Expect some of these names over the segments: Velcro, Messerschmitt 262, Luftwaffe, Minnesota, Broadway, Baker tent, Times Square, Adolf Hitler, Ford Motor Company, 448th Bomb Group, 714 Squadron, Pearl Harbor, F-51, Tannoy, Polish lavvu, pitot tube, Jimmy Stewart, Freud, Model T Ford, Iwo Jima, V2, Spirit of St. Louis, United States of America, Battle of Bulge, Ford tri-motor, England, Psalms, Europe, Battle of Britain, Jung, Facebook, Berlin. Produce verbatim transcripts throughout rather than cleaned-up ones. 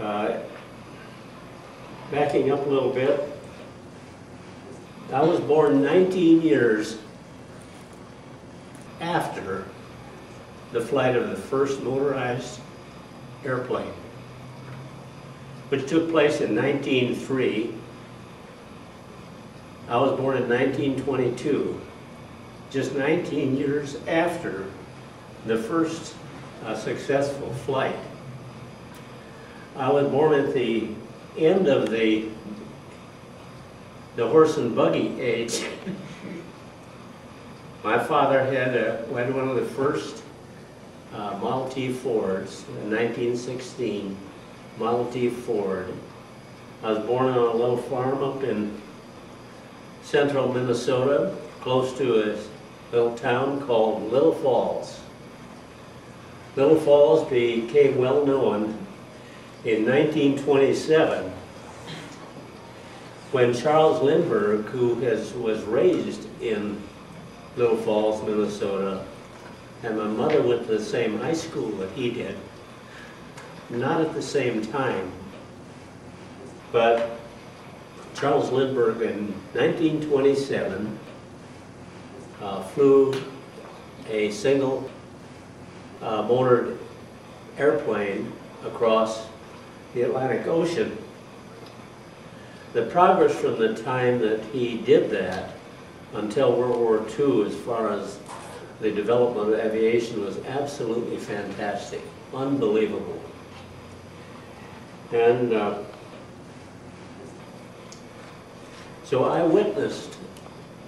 Uh, backing up a little bit, I was born nineteen years after the flight of the first motorized airplane, which took place in nineteen oh three. I was born in nineteen twenty-two, just nineteen years after the first uh, successful flight. I was born at the end of the, the horse and buggy age. My father had, a, had one of the first uh, Model T Fords, a nineteen sixteen Model T Ford. I was born on a little farm up in central Minnesota, close to a little town called Little Falls. Little Falls became well known in nineteen twenty-seven when Charles Lindbergh, who has, was raised in Little Falls, Minnesota, and my mother went to the same high school that he did, not at the same time, but Charles Lindbergh in nineteen twenty-seven uh, flew a single uh, motored airplane across the Atlantic Ocean. The progress from the time that he did that until World War Two as far as the development of aviation was absolutely fantastic, unbelievable. And uh, So I witnessed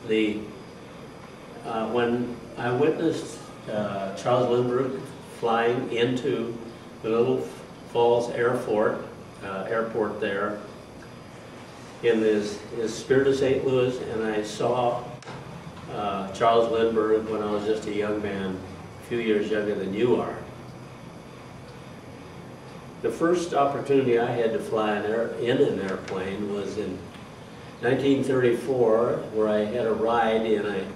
the, uh, when I witnessed uh, Charles Lindbergh flying into the Little Falls Airport, uh, airport there in his, his Spirit of Saint Louis, and I saw uh, Charles Lindbergh when I was just a young man, a few years younger than you are. The first opportunity I had to fly an air, in an airplane was in nineteen thirty-four, where I had a ride in a,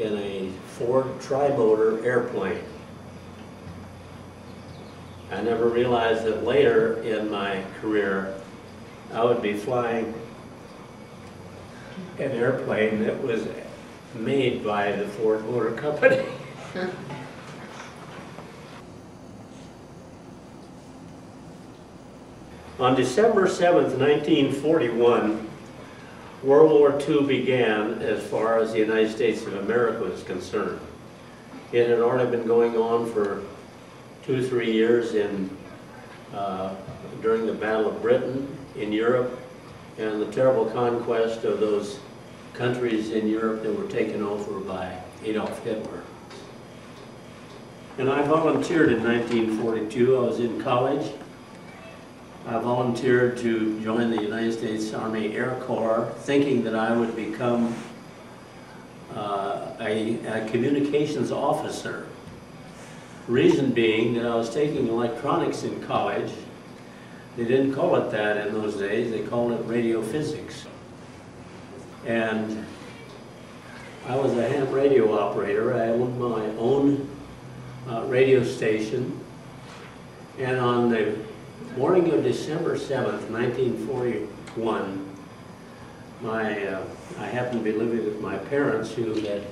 in a Ford tri-motor airplane. I never realized that later in my career I would be flying an airplane that was made by the Ford Motor Company. On December seventh, nineteen forty-one, World War Two began as far as the United States of America was concerned. It had already been going on for two, three years in, uh, during the Battle of Britain in Europe and the terrible conquest of those countries in Europe that were taken over by Adolf Hitler. And I volunteered in nineteen forty-two. I was in college. I volunteered to join the United States Army Air Corps, thinking that I would become uh, a, a communications officer. Reason being that I was taking electronics in college. They didn't call it that in those days, they called it radio physics. And I was a ham radio operator. I owned my own uh, radio station, and on the morning of December seventh, nineteen forty-one, my, uh, I happened to be living with my parents who had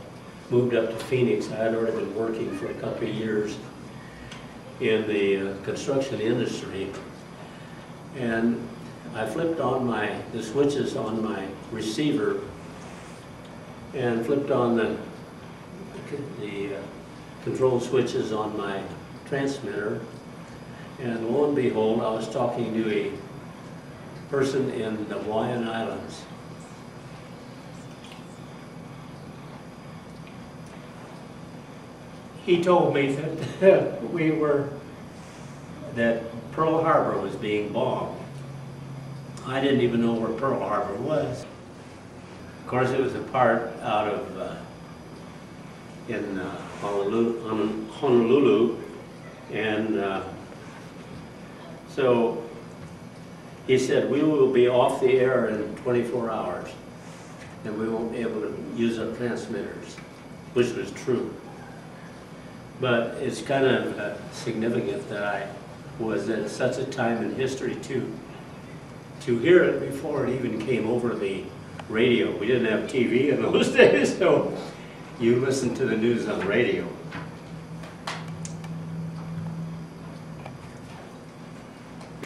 moved up to Phoenix. I had already been working for a couple of years in the uh, construction industry. And I flipped on my, the switches on my receiver and flipped on the, the uh, control switches on my transmitter. And lo and behold, I was talking to a person in the Hawaiian Islands. He told me that we were, that Pearl Harbor was being bombed. I didn't even know where Pearl Harbor was. Of course, it was a part out of, uh, in uh, Honolulu, Honolulu, and uh, so he said, we will be off the air in twenty-four hours and we won't be able to use our transmitters, which was true. But it's kind of uh, significant that I was at such a time in history too. To hear it before it even came over the radio. We didn't have T V in those days, so you listened to the news on the radio.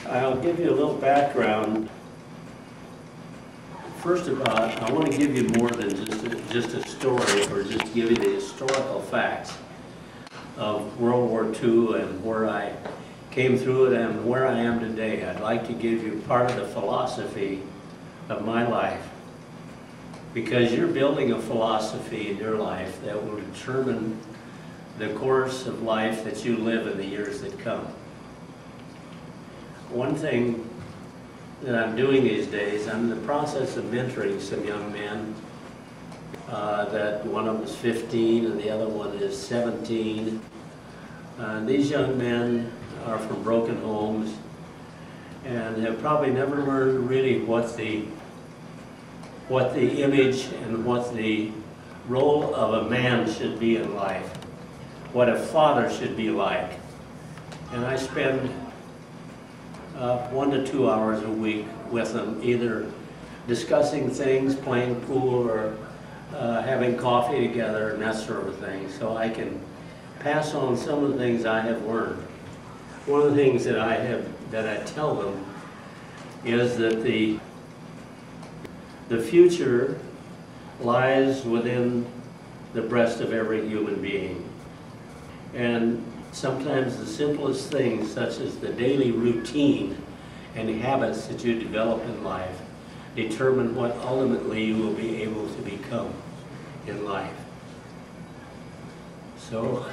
I'll give you a little background. First of all, I want to give you more than just a, just a story, or just give you the historical facts of World War Two and where I came through it and where I am today. I'd like to give you part of the philosophy of my life, because you're building a philosophy in your life that will determine the course of life that you live in the years that come. One thing that I'm doing these days, I'm in the process of mentoring some young men. Uh, that one of them is fifteen and the other one is seventeen. Uh, these young men are from broken homes and have probably never learned really what the what the image and what the role of a man should be in life, what a father should be like. And I spend uh, one to two hours a week with them, either discussing things, playing pool, or uh, having coffee together and that sort of thing, so I can pass on some of the things I have learned. One of the things that I have, that I tell them, is that the the future lies within the breast of every human being. And sometimes the simplest things, such as the daily routine and habits that you develop in life, determine what ultimately you will be able to become in life. So,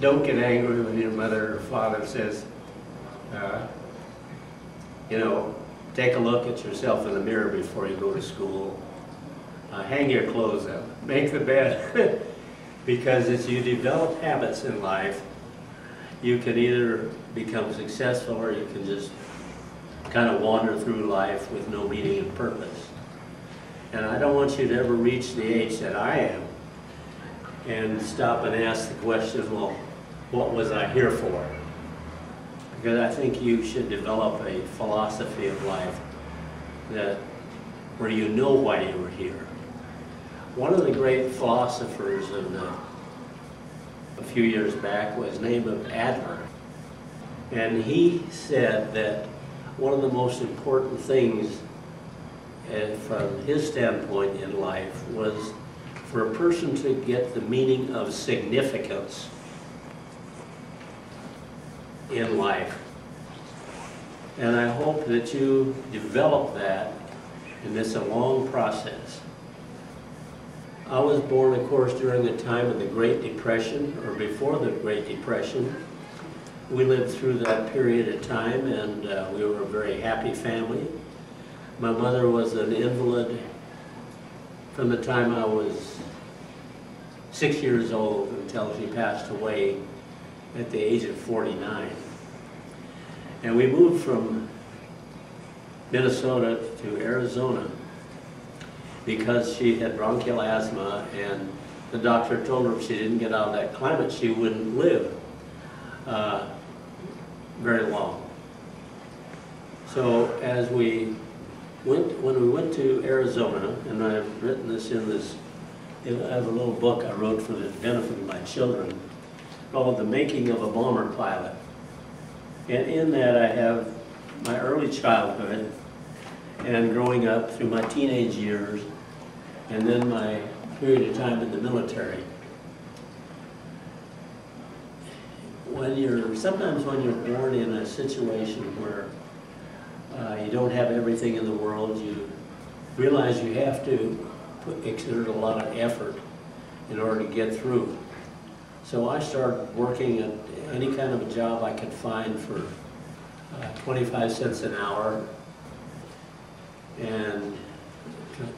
don't get angry when your mother or father says, uh, you know, take a look at yourself in the mirror before you go to school. Uh, hang your clothes up. Make the bed. Because as you develop habits in life, you can either become successful or you can just kind of wander through life with no meaning and purpose. And I don't want you to ever reach the age that I am and stop and ask the question, well, what was I here for? Because I think you should develop a philosophy of life that where you know why you were here. One of the great philosophers of the, a few years back was named Adler, and he said that one of the most important things uh, from his standpoint in life was for a person to get the meaning of significance in life. And I hope that you develop that, and it's a long process. I was born, of course, during the time of the Great Depression, or before the Great Depression. We lived through that period of time, and uh, we were a very happy family. My mother was an invalid from the time I was six years old until she passed away at the age of forty-nine. And we moved from Minnesota to Arizona because she had bronchial asthma, and the doctor told her if she didn't get out of that climate, she wouldn't live uh, very long. So as we Went, when we went to Arizona, and I've written this in this, I have a little book I wrote for the benefit of my children called The Making of a Bomber Pilot. And in that I have my early childhood and growing up through my teenage years, and then my period of time in the military. When you're, sometimes when you're born in a situation where Uh, you don't have everything in the world, you realize you have to put, exert a lot of effort in order to get through. So I started working at any kind of a job I could find for uh, twenty-five cents an hour, and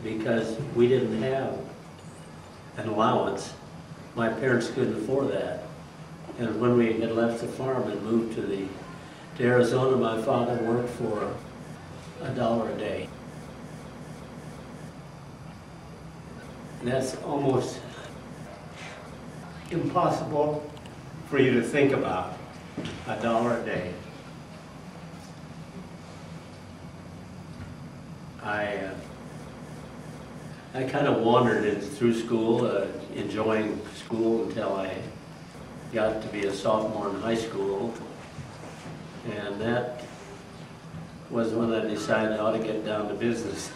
because we didn't have an allowance, my parents couldn't afford that. And when we had left the farm and moved to the to Arizona, my father worked for a dollar a day. And that's almost impossible for you to think about. a dollar a day. I uh, I kind of wandered in, through school, uh, enjoying school until I got to be a sophomore in high school, and that was when I decided I ought to get down to business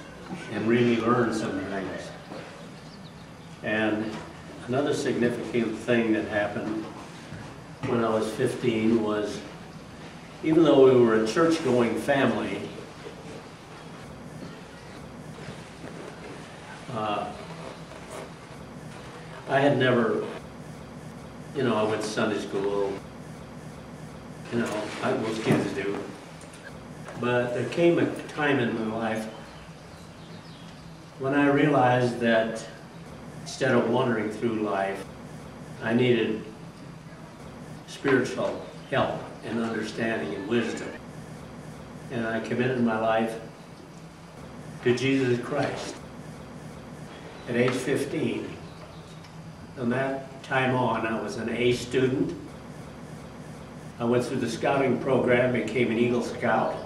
and really learn some things. And another significant thing that happened when I was fifteen was, even though we were a church-going family, uh, I had never, you know, I went to Sunday school, you know, like most kids do. But there came a time in my life when I realized that instead of wandering through life, I needed spiritual help and understanding and wisdom. And I committed my life to Jesus Christ at age fifteen. From that time on, I was an A student. I went through the scouting program, became an Eagle Scout.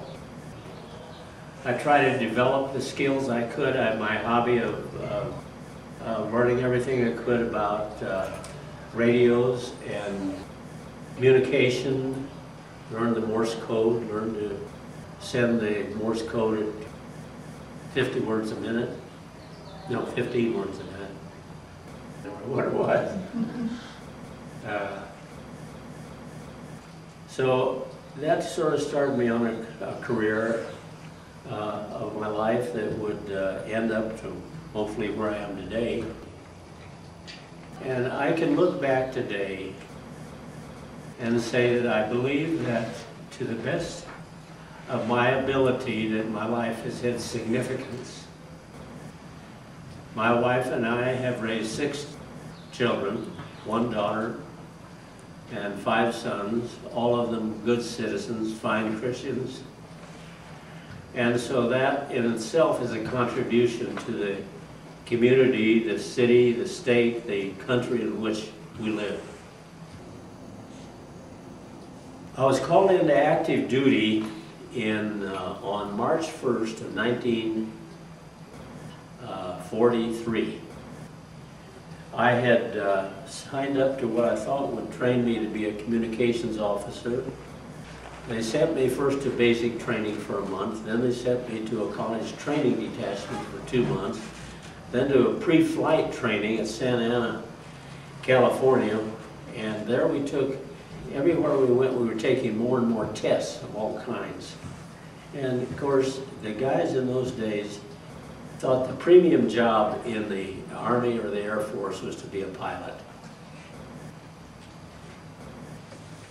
I tried to develop the skills I could. I had my hobby of uh, uh, learning everything I could about uh, radios and communication, learned the Morse code, learned to send the Morse code at fifty words a minute. No, fifteen words a minute. I don't know what it was. Uh, so that sort of started me on a, a career uh, of my life that would uh, end up to hopefully where I am today. And I can look back today and say that I believe that to the best of my ability that my life has had significance. My wife and I have raised six children, one daughter and five sons, all of them good citizens, fine Christians. And so that in itself is a contribution to the community, the city, the state, the country in which we live. I was called into active duty in, uh, on March first of nineteen forty-three. I had uh, signed up to what I thought would train me to be a communications officer. They sent me first to basic training for a month, then they sent me to a college training detachment for two months, then to a pre-flight training at Santa Ana, California, and there we took everywhere we went, we were taking more and more tests of all kinds. And of course, the guys in those days thought the premium job in the Army or the Air Force was to be a pilot.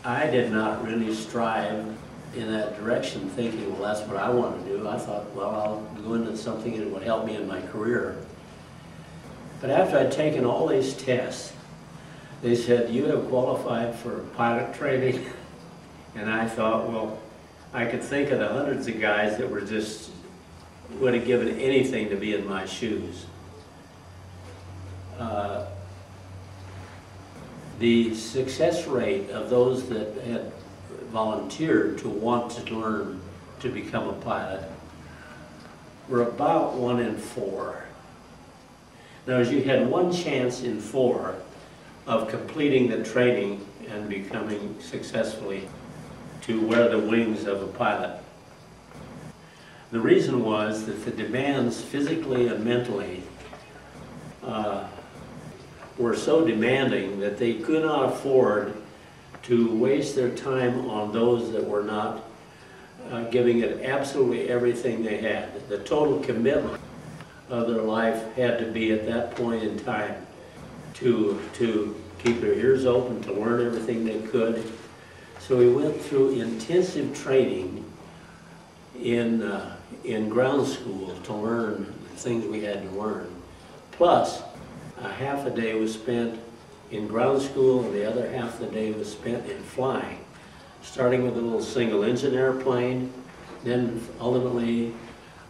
I did not really strive in that direction, thinking, well, that's what I want to do. I thought, well, I'll go into something that would help me in my career. But after I'd taken all these tests, they said, you have qualified for pilot training. And I thought, well, I could think of the hundreds of guys that were just, would have given anything to be in my shoes. Uh, the success rate of those that had volunteered to want to learn to become a pilot were about one in four. Now, as you had one chance in four of completing the training and becoming successfully to wear the wings of a pilot. The reason was that the demands physically and mentally uh, were so demanding that they could not afford to waste their time on those that were not uh, giving it absolutely everything they had. The total commitment of their life had to be at that point in time to, to keep their ears open, to learn everything they could. So we went through intensive training in, uh, in ground school to learn the things we had to learn. Plus, a half a day was spent in ground school and the other half of the day was spent in flying, starting with a little single engine airplane, then ultimately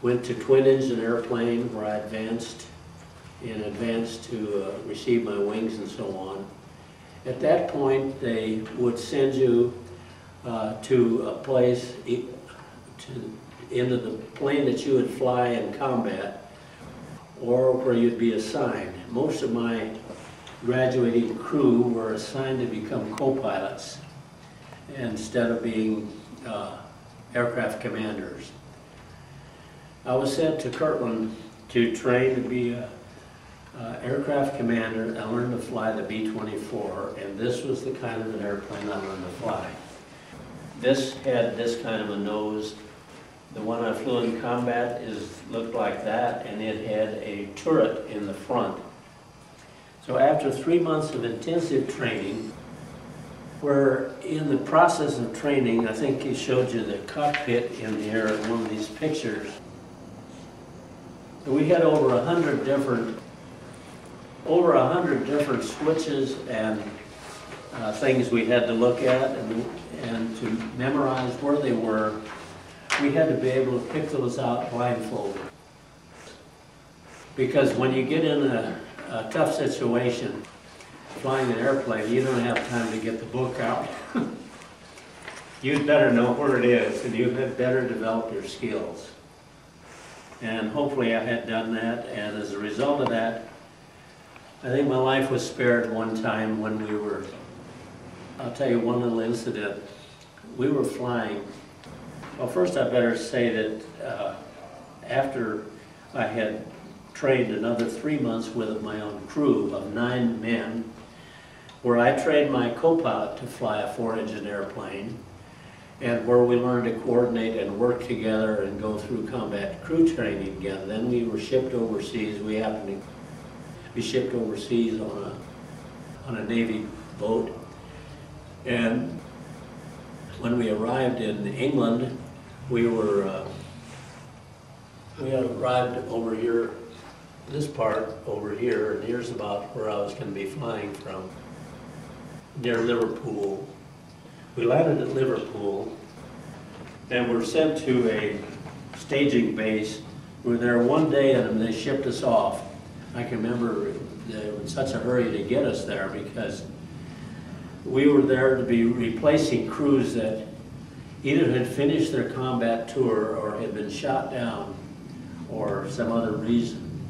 went to twin engine airplane where I advanced in advance to uh, receive my wings and so on. At that point, they would send you uh, to a place, to, into the plane that you would fly in combat, or where you'd be assigned. Most of my graduating crew were assigned to become co-pilots instead of being uh, aircraft commanders. I was sent to Kirtland to train to be an aircraft commander and learn to fly the B twenty-four, and this was the kind of an airplane I learned to fly. This had this kind of a nose. The one I flew in combat is looked like that, and it had a turret in the front. So after three months of intensive training, we're in the process of training. I think he showed you the cockpit in there in one of these pictures. So we had over a hundred different, over a hundred different switches and uh, things we had to look at and, and to memorize where they were. We had to be able to pick those out blindfolded. Because when you get in a, a tough situation, flying an airplane, you don't have time to get the book out. You'd better know where it is, and you'd have better develop your skills. And hopefully I had done that, and as a result of that, I think my life was spared one time when we were, I'll tell you one little incident. We were flying, well first I better say that uh, after I had trained another three months with my own crew of nine men, where I trained my co-pilot to fly a four-engine airplane, and where we learned to coordinate and work together and go through combat crew training together. Then we were shipped overseas. We happened to be shipped overseas on a, on a Navy boat. And when we arrived in England, we were, uh, we had arrived over here, this part over here, and here's about where I was going to be flying from, near Liverpool. We landed at Liverpool and were sent to a staging base. We were there one day and they shipped us off. I can remember they were in such a hurry to get us there because we were there to be replacing crews that either had finished their combat tour or had been shot down or some other reason.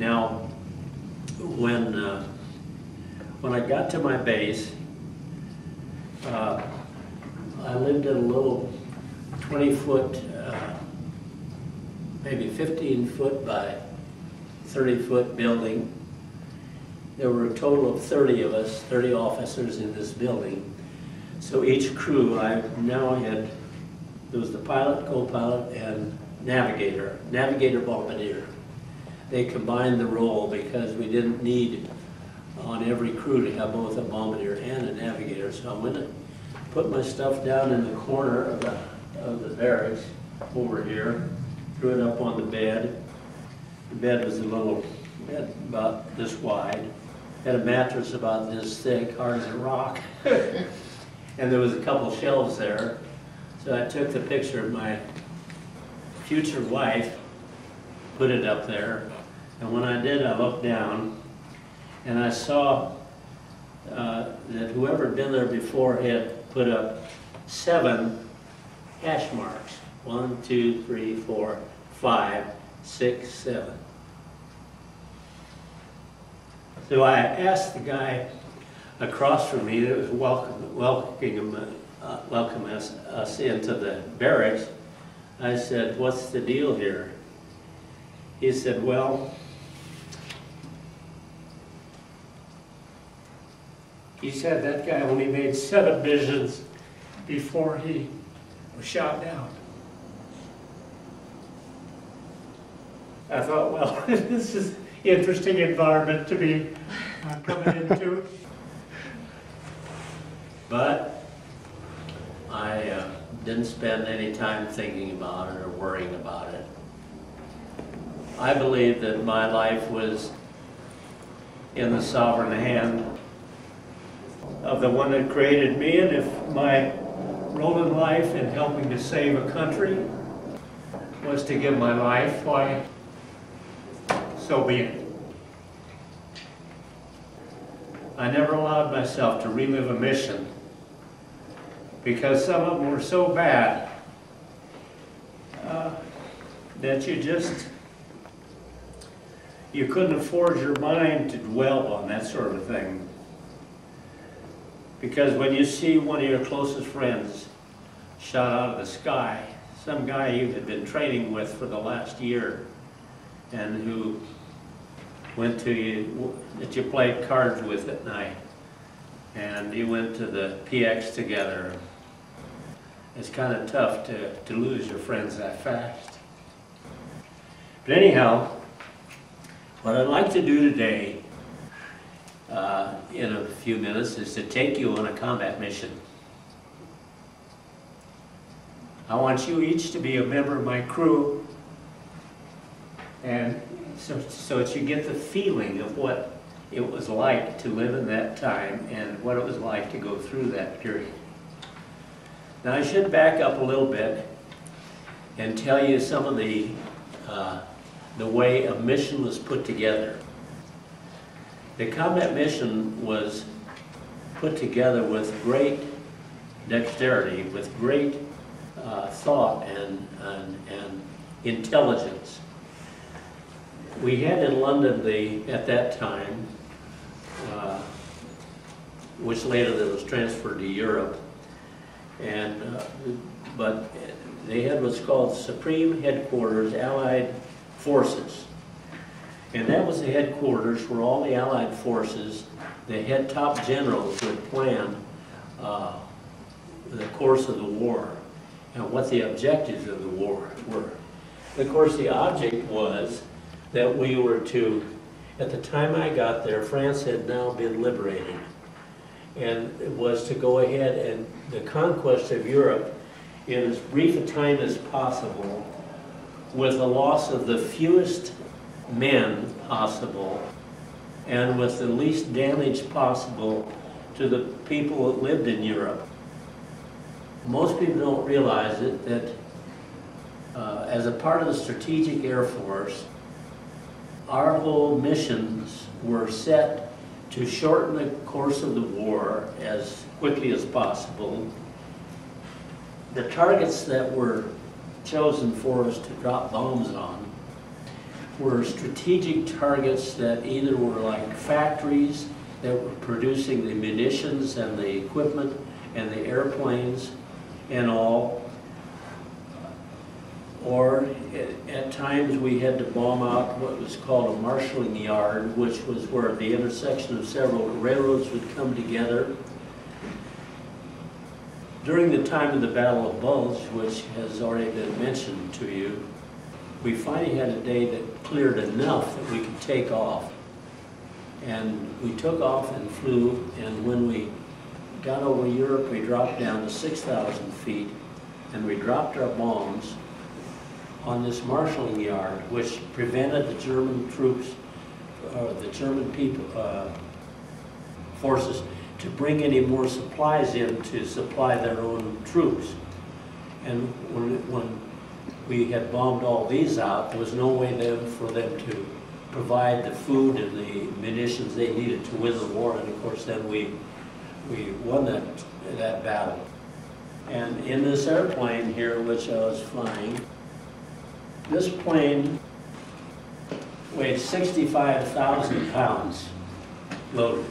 Now, when, uh, when I got to my base, uh, I lived in a little twenty foot, uh, maybe fifteen foot by thirty foot building. There were a total of thirty of us, thirty officers in this building. So each crew, I now had, there was the pilot, co-pilot, and navigator, navigator bombardier. They combined the role because we didn't need on every crew to have both a bombardier and a navigator. So I went and put my stuff down in the corner of the, of the barracks over here, threw it up on the bed. The bed was a little bed about this wide, had a mattress about this thick, hard as a rock. And there was a couple shelves there. So I took the picture of my future wife, put it up there, and when I did, I looked down, and I saw uh, that whoever had been there before had put up seven hash marks. One, two, three, four, five, six, seven. So I asked the guy across from me that was welcome, welcoming, uh, welcoming us, us into the barracks. I said, "What's the deal here?" He said, well, he said that guy only made seven missions before he was shot down. I thought, well, this is an interesting environment to be uh, coming into. But I uh, didn't spend any time thinking about it or worrying about it. I believe that my life was in the sovereign hand of the one that created me, and if my role in life in helping to save a country was to give my life, why, so be it. I never allowed myself to relive a mission because some of them were so bad uh, that you just, you couldn't afford your mind to dwell on that sort of thing. Because when you see one of your closest friends shot out of the sky, some guy you had been training with for the last year and who went to you, that you played cards with at night, and you went to the P X together. It's kind of tough to, to lose your friends that fast. But anyhow, what I'd like to do today uh, in a few minutes is to take you on a combat mission. I want you each to be a member of my crew, and so, so that you get the feeling of what it was like to live in that time and what it was like to go through that period. Now I should back up a little bit and tell you some of the, uh, the way a mission was put together. The combat mission was put together with great dexterity, with great Uh, thought and, and, and intelligence. We had in London the, at that time, uh, which later that was transferred to Europe, and, uh, but they had what's called Supreme Headquarters Allied Forces. And that was the headquarters where all the Allied forces, the head top generals would plan uh, the course of the war and what the objectives of the war were. Of course, the object was that we were to, at the time I got there, France had now been liberated, and it was to go ahead and the conquest of Europe in as brief a time as possible with the loss of the fewest men possible and with the least damage possible to the people that lived in Europe. Most people don't realize it, that uh, as a part of the Strategic Air Force, our whole missions were set to shorten the course of the war as quickly as possible. The targets that were chosen for us to drop bombs on were strategic targets that either were like factories that were producing the munitions and the equipment and the airplanes and all, or at times we had to bomb out what was called a marshalling yard, which was where the intersection of several railroads would come together. During the time of the Battle of Bulge, which has already been mentioned to you, we finally had a day that cleared enough that we could take off. And we took off and flew, and when we got over Europe, we dropped down to six thousand feet, and we dropped our bombs on this marshalling yard, which prevented the German troops, or the German people, uh, forces, to bring any more supplies in to supply their own troops. And when, when we had bombed all these out, there was no way then for them to provide the food and the munitions they needed to win the war, and of course then we We won that, that battle. And in this airplane here, which I was flying, this plane weighed sixty-five thousand pounds loaded.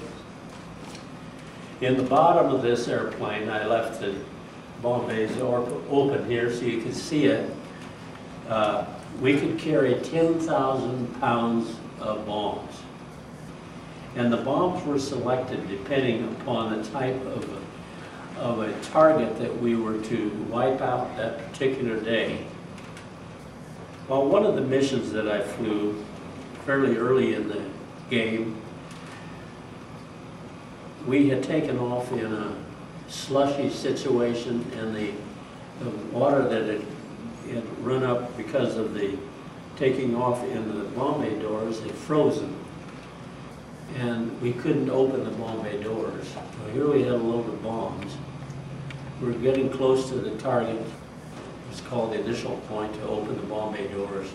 In the bottom of this airplane, I left the bombays open here so you can see it. Uh, we could carry ten thousand pounds of bombs. And the bombs were selected depending upon the type of a, of a target that we were to wipe out that particular day. Well, one of the missions that I flew fairly early in the game, we had taken off in a slushy situation, and the, the water that had, had run up because of the taking off in the bombay doors had frozen. And we couldn't open the bomb bay doors. So here we had a load of bombs. We were getting close to the target. It's called the initial point to open the bomb bay doors.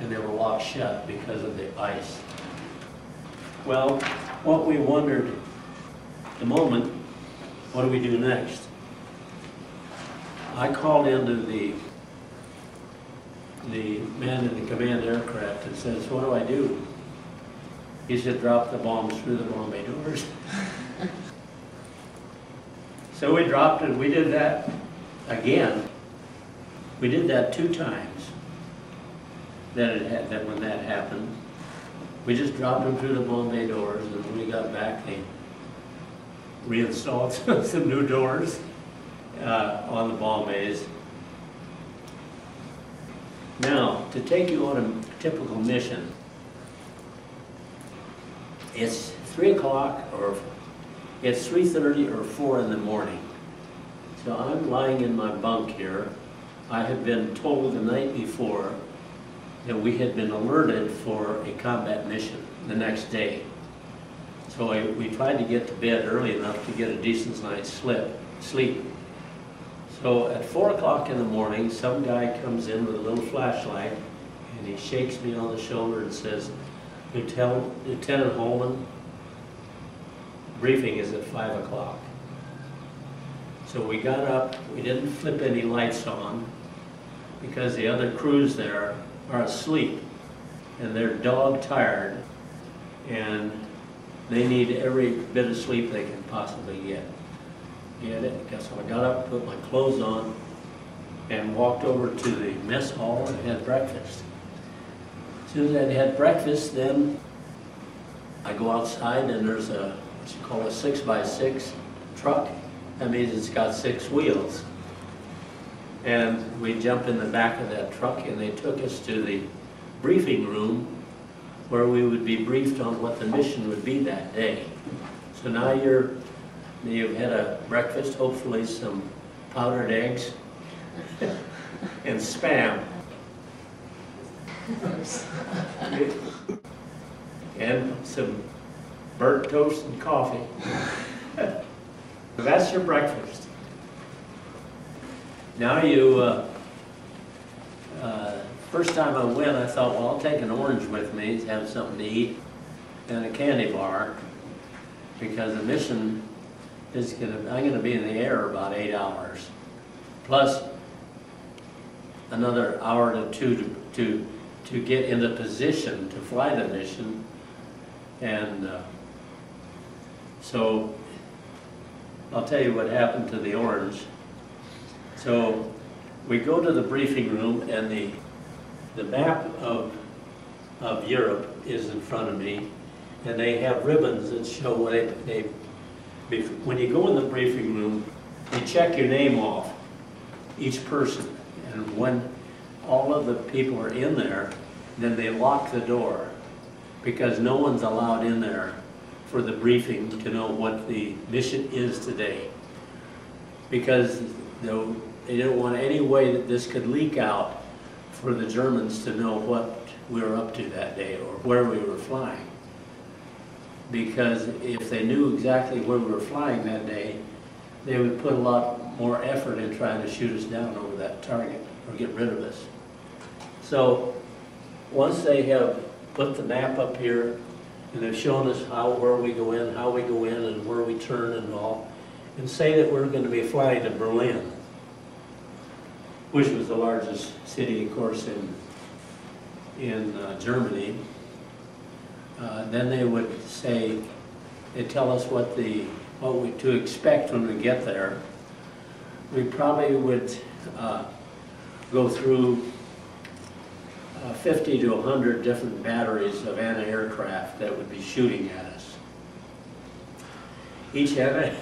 And they were locked shut because of the ice. Well, what we wondered at the moment, what do we do next? I called into the the man in the command aircraft and says, "What do I do?" He said, "Drop the bombs through the Bombay doors." So we dropped it. We did that again. We did that two times. That it had, that when that happened, we just dropped them through the Bombay doors, and when we got back, they reinstalled some new doors uh, on the Bombays. Now, to take you on a typical mission, it's three o'clock or it's three thirty or four in the morning. So I'm lying in my bunk here. I had been told the night before that we had been alerted for a combat mission the next day. So I, we tried to get to bed early enough to get a decent night's slip, sleep. So at four o'clock in the morning, some guy comes in with a little flashlight and he shakes me on the shoulder and says, Lieutenant, Lieutenant Holman, briefing is at five o'clock. So we got up, we didn't flip any lights on because the other crews there are asleep and they're dog tired and they need every bit of sleep they can possibly get. Get it? So I got up, put my clothes on, and walked over to the mess hall and had breakfast. As soon as I'd had breakfast, then I go outside and there's a, what you call a six by six truck. That means it's got six wheels. And we jumped in the back of that truck and they took us to the briefing room where we would be briefed on what the mission would be that day. So now you're, you've had a breakfast, hopefully some powdered eggs and Spam. And some burnt toast and coffee. That's your breakfast. Now you, uh, uh, first time I went, I thought, well, I'll take an orange with me, have something to eat, and a candy bar, because the mission is gonna, I'm gonna be in the air about eight hours, plus another hour to two to, to, to get in the position to fly the mission. And uh, so, I'll tell you what happened to the orange. So we go to the briefing room and the the map of of Europe is in front of me, and they have ribbons that show what they, they when you go in the briefing room, you check your name off, each person, and when all of the people are in there, then they lock the door because no one's allowed in there for the briefing to know what the mission is today, because they didn't want any way that this could leak out for the Germans to know what we were up to that day or where we were flying. Because if they knew exactly where we were flying that day, they would put a lot more effort in trying to shoot us down over that target or get rid of us. So once they have put the map up here, and they've shown us how, where we go in, how we go in, and where we turn and all, and say that we're going to be flying to Berlin, which was the largest city, of course, in, in uh, Germany. Uh, then they would say, they tell us what, the, what we, to expect when we get there. We probably would uh, go through Uh, fifty to one hundred different batteries of anti-aircraft that would be shooting at us. Each anti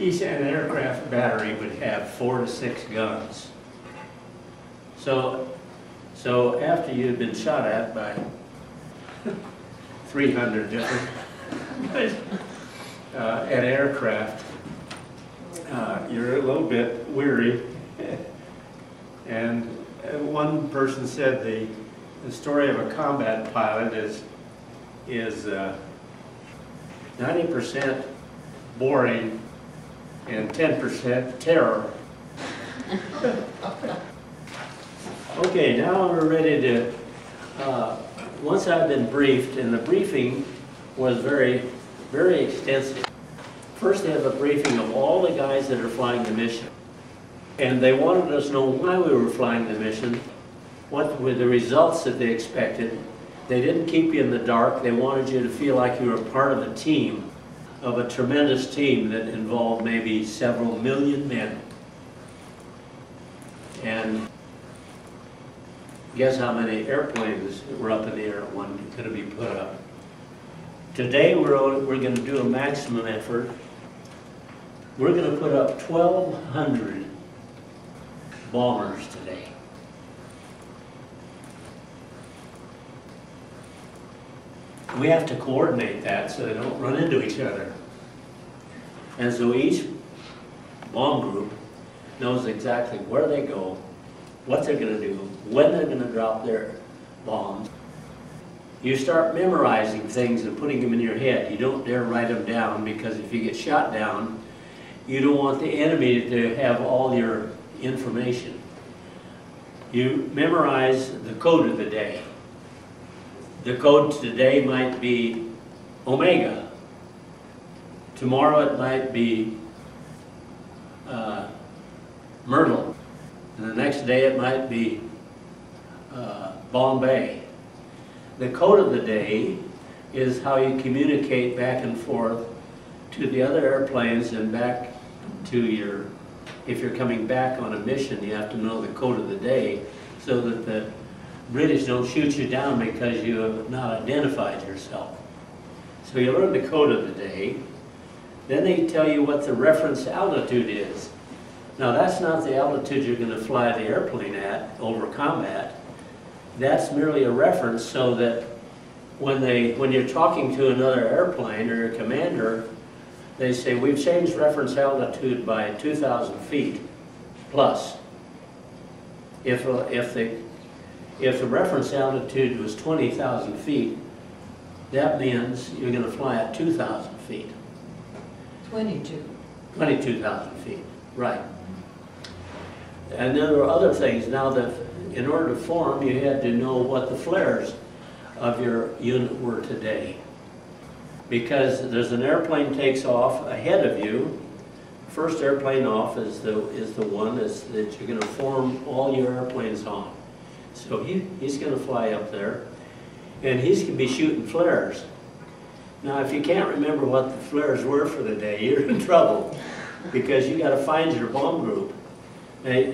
each anti-aircraft battery would have four to six guns. So, so after you've been shot at by three hundred different uh, anti-aircraft, uh, you're a little bit weary. And one person said the, the story of a combat pilot is is uh, ninety percent boring and ten percent terror. Okay, now we're ready to, uh, once I've been briefed, and the briefing was very, very extensive. First they have a briefing of all the guys that are flying the mission. And they wanted us to know why we were flying the mission, what were the results that they expected. They didn't keep you in the dark. They wanted you to feel like you were part of a team, of a tremendous team that involved maybe several million men. And guess how many airplanes were up in the air at one could be put up. Today we're, we're going to do a maximum effort. We're going to put up twelve hundred bombers today. We have to coordinate that so they don't run into each other. And so each bomb group knows exactly where they go, what they're going to do, when they're going to drop their bombs. You start memorizing things and putting them in your head. You don't dare write them down, because if you get shot down, you don't want the enemy to have all your information. You memorize the code of the day. The code today might be Omega. Tomorrow it might be uh, Myrtle. And the next day it might be uh, Bombay. The code of the day is how you communicate back and forth to the other airplanes and back to your, if you're coming back on a mission, you have to know the code of the day so that the British don't shoot you down because you have not identified yourself. So you learn the code of the day. Then they tell you what the reference altitude is. Now that's not the altitude you're going to fly the airplane at over combat. That's merely a reference so that when they, when you're talking to another airplane or a commander, they say, we've changed reference altitude by two thousand feet plus. If, if, the, if the reference altitude was twenty thousand feet, that means you're going to fly at two thousand feet. twenty-two. twenty-two thousand feet, right. And there were other things. Now, that in order to form, you had to know what the flares of your unit were today. Because there's an airplane takes off ahead of you. First airplane off is the, is the one that's, that you're going to form all your airplanes on. So he, he's going to fly up there, and he's going to be shooting flares. Now, if you can't remember what the flares were for the day, you're in trouble, because you got to find your bomb group. Now,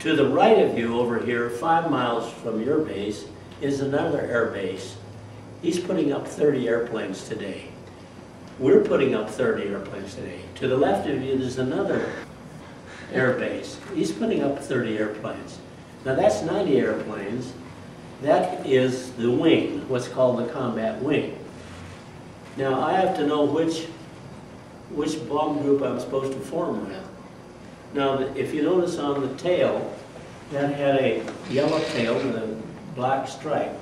to the right of you over here, five miles from your base, is another air base. He's putting up thirty airplanes today. We're putting up thirty airplanes today. To the left of you, there's another air base. He's putting up thirty airplanes. Now that's ninety airplanes. That is the wing, what's called the combat wing. Now I have to know which, which bomb group I'm supposed to form with. Now if you notice on the tail, that had a yellow tail with a black stripe.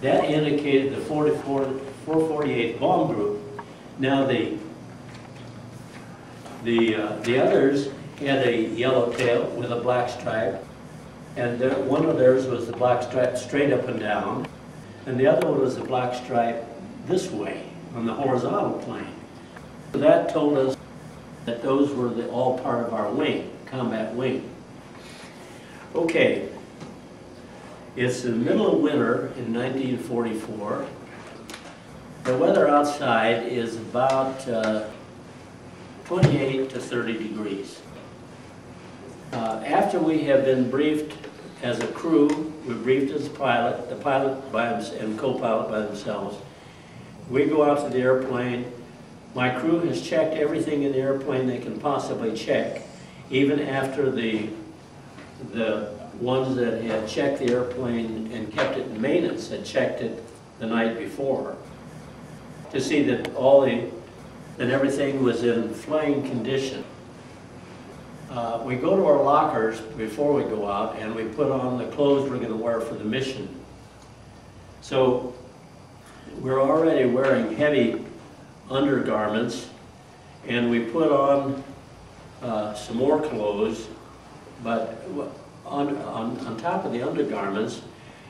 That indicated the four forty-eighth Bomb Group. Now the, the, uh, the others had a yellow tail with a black stripe, and there, one of theirs was the black stripe straight up and down, and the other one was the black stripe this way on the horizontal plane. So that told us that those were the, all part of our wing, combat wing. Okay. It's the middle of winter in nineteen forty-four. The weather outside is about uh, twenty-eight to thirty degrees. Uh, after we have been briefed as a crew, we're briefed as a pilot, the pilot by and co-pilot by themselves. We go out to the airplane. My crew has checked everything in the airplane they can possibly check, even after the the ones that had checked the airplane and kept it in maintenance had checked it the night before to see that all the, that everything was in flying condition. Uh, we go to our lockers before we go out, and we put on the clothes we're going to wear for the mission. So we're already wearing heavy undergarments, and we put on uh, some more clothes, but On, on, on top of the undergarments,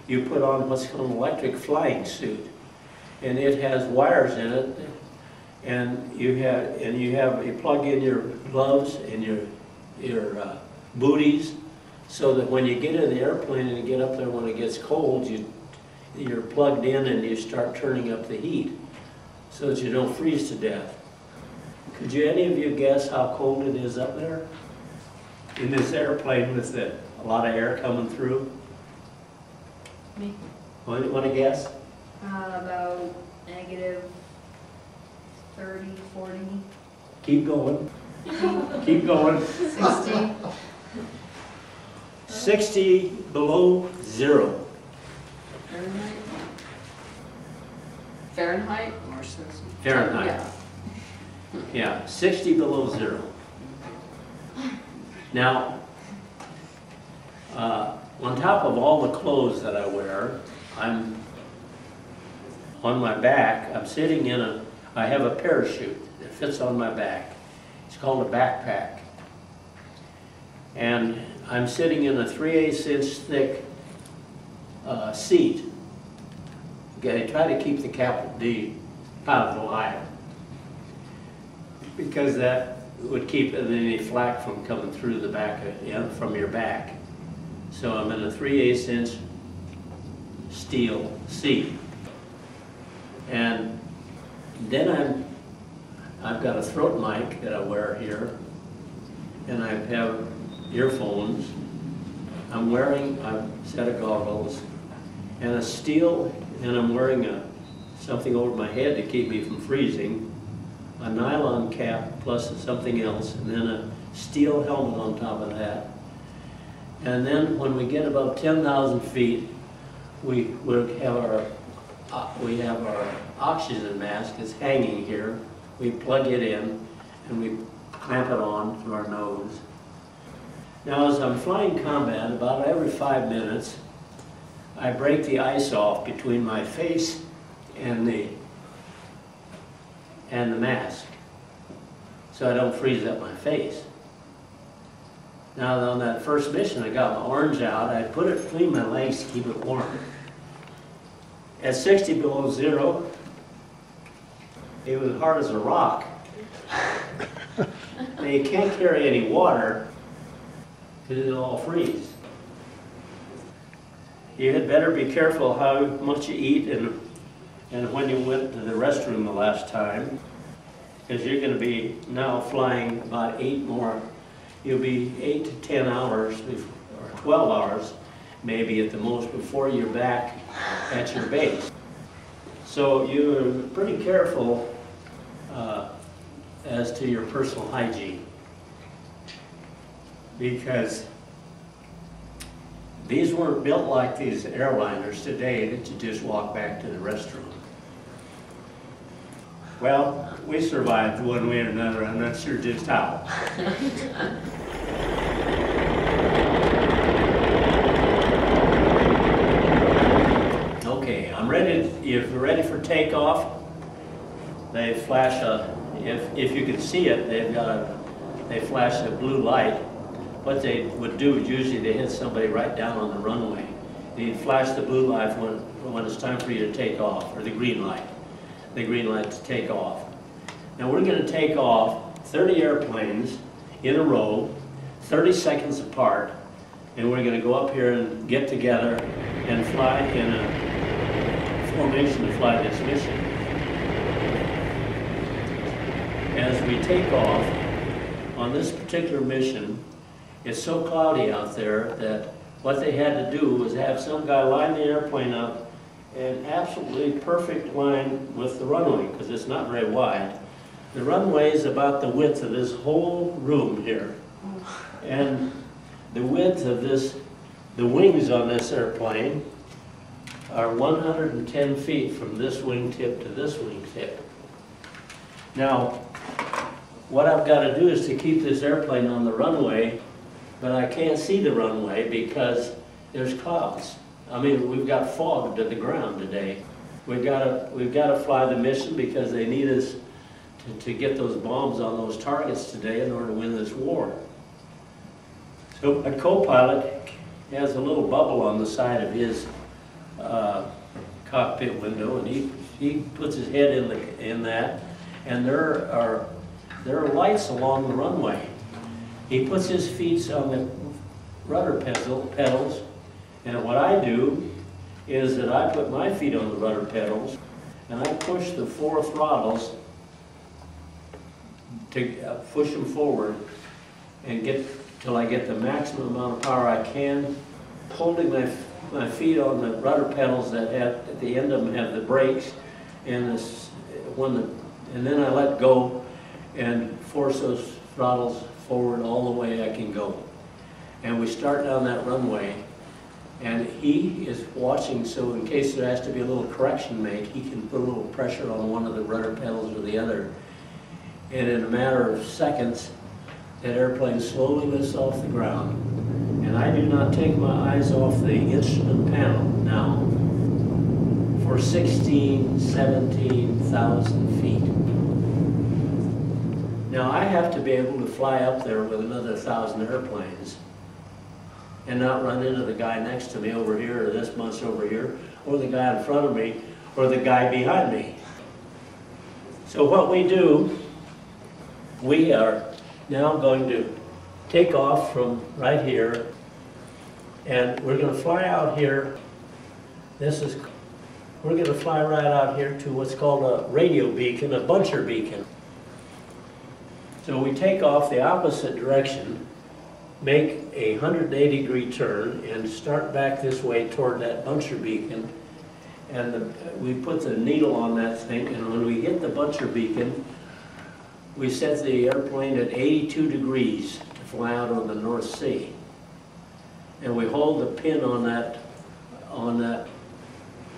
you put on what's called an electric flying suit, and it has wires in it, and you have and you have you plug in your gloves and your your uh, booties, so that when you get in the airplane and you get up there when it gets cold, you, you're plugged in and you start turning up the heat so that you don't freeze to death. Could you, any of you guess how cold it is up there? In this airplane with the, a lot of air coming through? Me. Want, want to guess? Uh, about negative thirty, forty. Keep going. Keep going. sixty. sixty below zero. Fahrenheit? Fahrenheit? Or Fahrenheit. Yeah. Yeah, sixty below zero. Now, uh, on top of all the clothes that I wear, I'm on my back, I'm sitting in a, I have a parachute that fits on my back. It's called a backpack. And I'm sitting in a three eighths inch thick uh, seat. Okay, I try to keep the capital D out of the light, because that would keep any flak from coming through the back of, you know, from your back. So I'm in a three eighths inch steel seat. And then I'm, I've got a throat mic that I wear here, and I have earphones. I'm wearing a set of goggles and a steel, and I'm wearing a, something over my head to keep me from freezing, a nylon cap plus something else, and then a steel helmet on top of that. And then when we get above ten thousand feet, we will have our, uh, we have our oxygen mask. It's hanging here. We plug it in and we clamp it on to our nose. Now, as I'm flying combat, about every five minutes, I break the ice off between my face and the and the mask, so I don't freeze up my face. Now, on that first mission, I got my orange out. I put it between my legs to keep it warm. At sixty below zero, it was hard as a rock. Now, you can't carry any water because it'll all freeze. You had better be careful how much you eat and and when you went to the restroom the last time, because you're going to be now flying about eight more, you'll be eight to ten hours, before, or twelve hours maybe at the most, before you're back at your base. So you're pretty careful uh, as to your personal hygiene, because these weren't built like these airliners today that you just walk back to the restroom. Well, we survived one way or another. I'm not sure just how. Okay, I'm ready. If you're ready for takeoff, they flash a. If if you can see it, they've got a. They flash a blue light. What they would do is usually they hit somebody right down on the runway. They'd flash the blue light when when it's time for you to take off, or the green light. The green light to take off. Now we're going to take off thirty airplanes in a row, thirty seconds apart, and we're going to go up here and get together and fly in a formation to fly this mission. As we take off on this particular mission, it's so cloudy out there that what they had to do was have some guy line the airplane up an absolutely perfect line with the runway, because it's not very wide. The runway is about the width of this whole room here. And the width of this, the wings on this airplane are one hundred ten feet from this wingtip to this wingtip. Now, what I've got to do is to keep this airplane on the runway, but I can't see the runway because there's clouds. I mean, we've got fog to the ground today. We've got to, we've got to fly the mission because they need us to, to get those bombs on those targets today in order to win this war. So a co-pilot has a little bubble on the side of his uh, cockpit window, and he, he puts his head in, the, in that, and there are, there are lights along the runway. He puts his feet on the rudder pedal, pedals, and what I do is that I put my feet on the rudder pedals and I push the four throttles to push them forward and get till I get the maximum amount of power I can, holding my my feet on the rudder pedals that have, at the end of them have the brakes, and this when the and then I let go and force those throttles forward all the way I can go. And we start down that runway, and he is watching, so in case there has to be a little correction made, he can put a little pressure on one of the rudder pedals or the other. And in a matter of seconds, that airplane slowly lifts off the ground. And I do not take my eyes off the instrument panel now for sixteen, seventeen thousand feet. Now I have to be able to fly up there with another thousand airplanes and not run into the guy next to me over here, or this one's over here, or the guy in front of me, or the guy behind me. So what we do, we are now going to take off from right here, and we're going to fly out here. This is, we're going to fly right out here to what's called a radio beacon, a buncher beacon. So we take off the opposite direction, make a one hundred eighty degree turn, and start back this way toward that buncher beacon. And the, we put the needle on that thing, and when we hit the buncher beacon, we set the airplane at eighty-two degrees to fly out on the North Sea. And we hold the pin on that, on that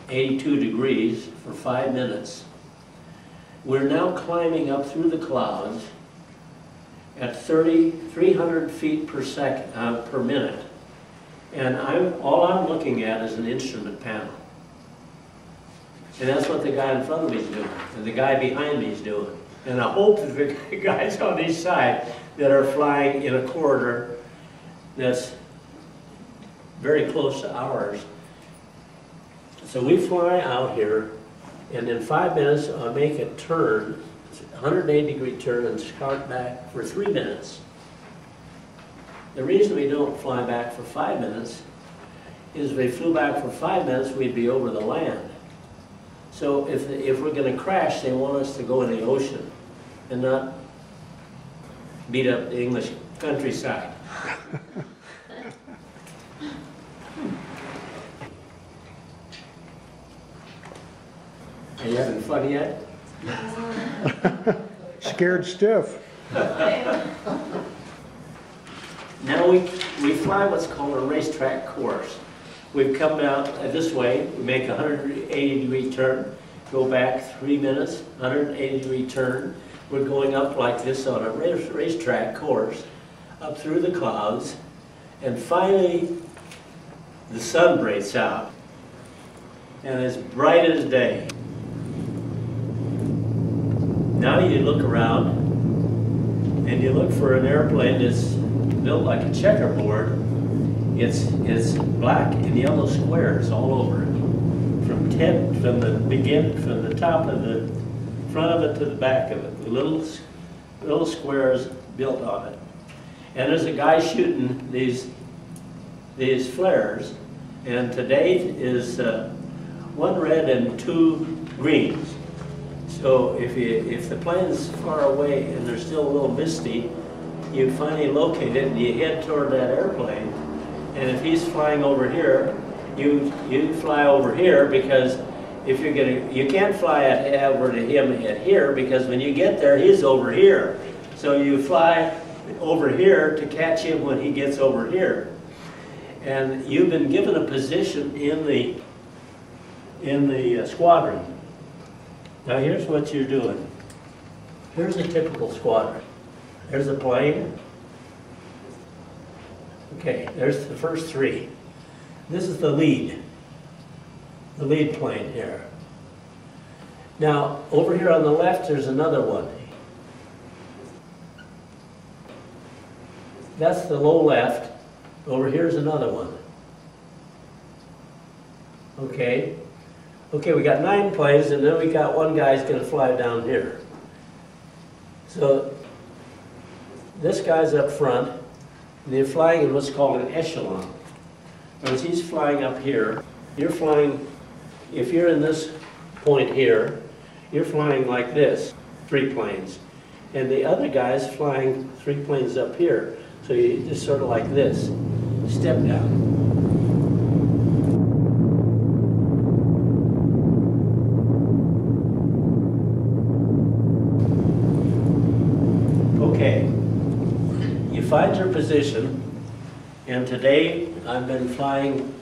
eighty-two degrees for five minutes. We're now climbing up through the clouds at thirty, three hundred feet per second, uh, per minute. And I'm, all I'm looking at is an instrument panel. And that's what the guy in front of me is doing, and the guy behind me is doing. And I hope that the guys on each side that are flying in a corridor that's very close to ours. So we fly out here, and in five minutes I make a turn, one hundred eighty degree turn, and start back for three minutes. The reason we don't fly back for five minutes is if we flew back for five minutes, we'd be over the land. So if, if we're going to crash, they want us to go in the ocean and not beat up the English countryside. Are you having fun yet? Scared stiff. Now we, we fly what's called a racetrack course. We've come out this way, we make a one hundred eighty degree turn, go back three minutes, one hundred eighty degree turn. We're going up like this on a race, racetrack course, up through the clouds, and finally the sun breaks out, and it's bright as day. Now you look around and you look for an airplane that's built like a checkerboard. It's, it's black and yellow squares all over it, from, ten, from, the begin, from the top of the front of it to the back of it, little, little squares built on it. And there's a guy shooting these, these flares, and to date is uh, one red and two greens. So if, you, if the plane's far away and they're still a little misty, you finally locate it and you head toward that airplane. And if he's flying over here, you you fly over here, because if you're gonna you can't fly at, over to him at here, because when you get there he's over here. So you fly over here to catch him when he gets over here. And you've been given a position in the in the uh, squadron. Now here's what you're doing. Here's a typical squadron. There's a plane. Okay, there's the first three. This is the lead. The lead plane here. Now, over here on the left, there's another one. That's the low left. Over here's another one. Okay. Okay, we got nine planes, and then we got one guy's going to fly down here. So this guy's up front, They're flying in what's called an echelon. As he's flying up here, you're flying, if you're in this point here, you're flying like this, three planes. And the other guy's flying three planes up here. So you just sort of like this, step down. Okay, you find your position, and today I've been flying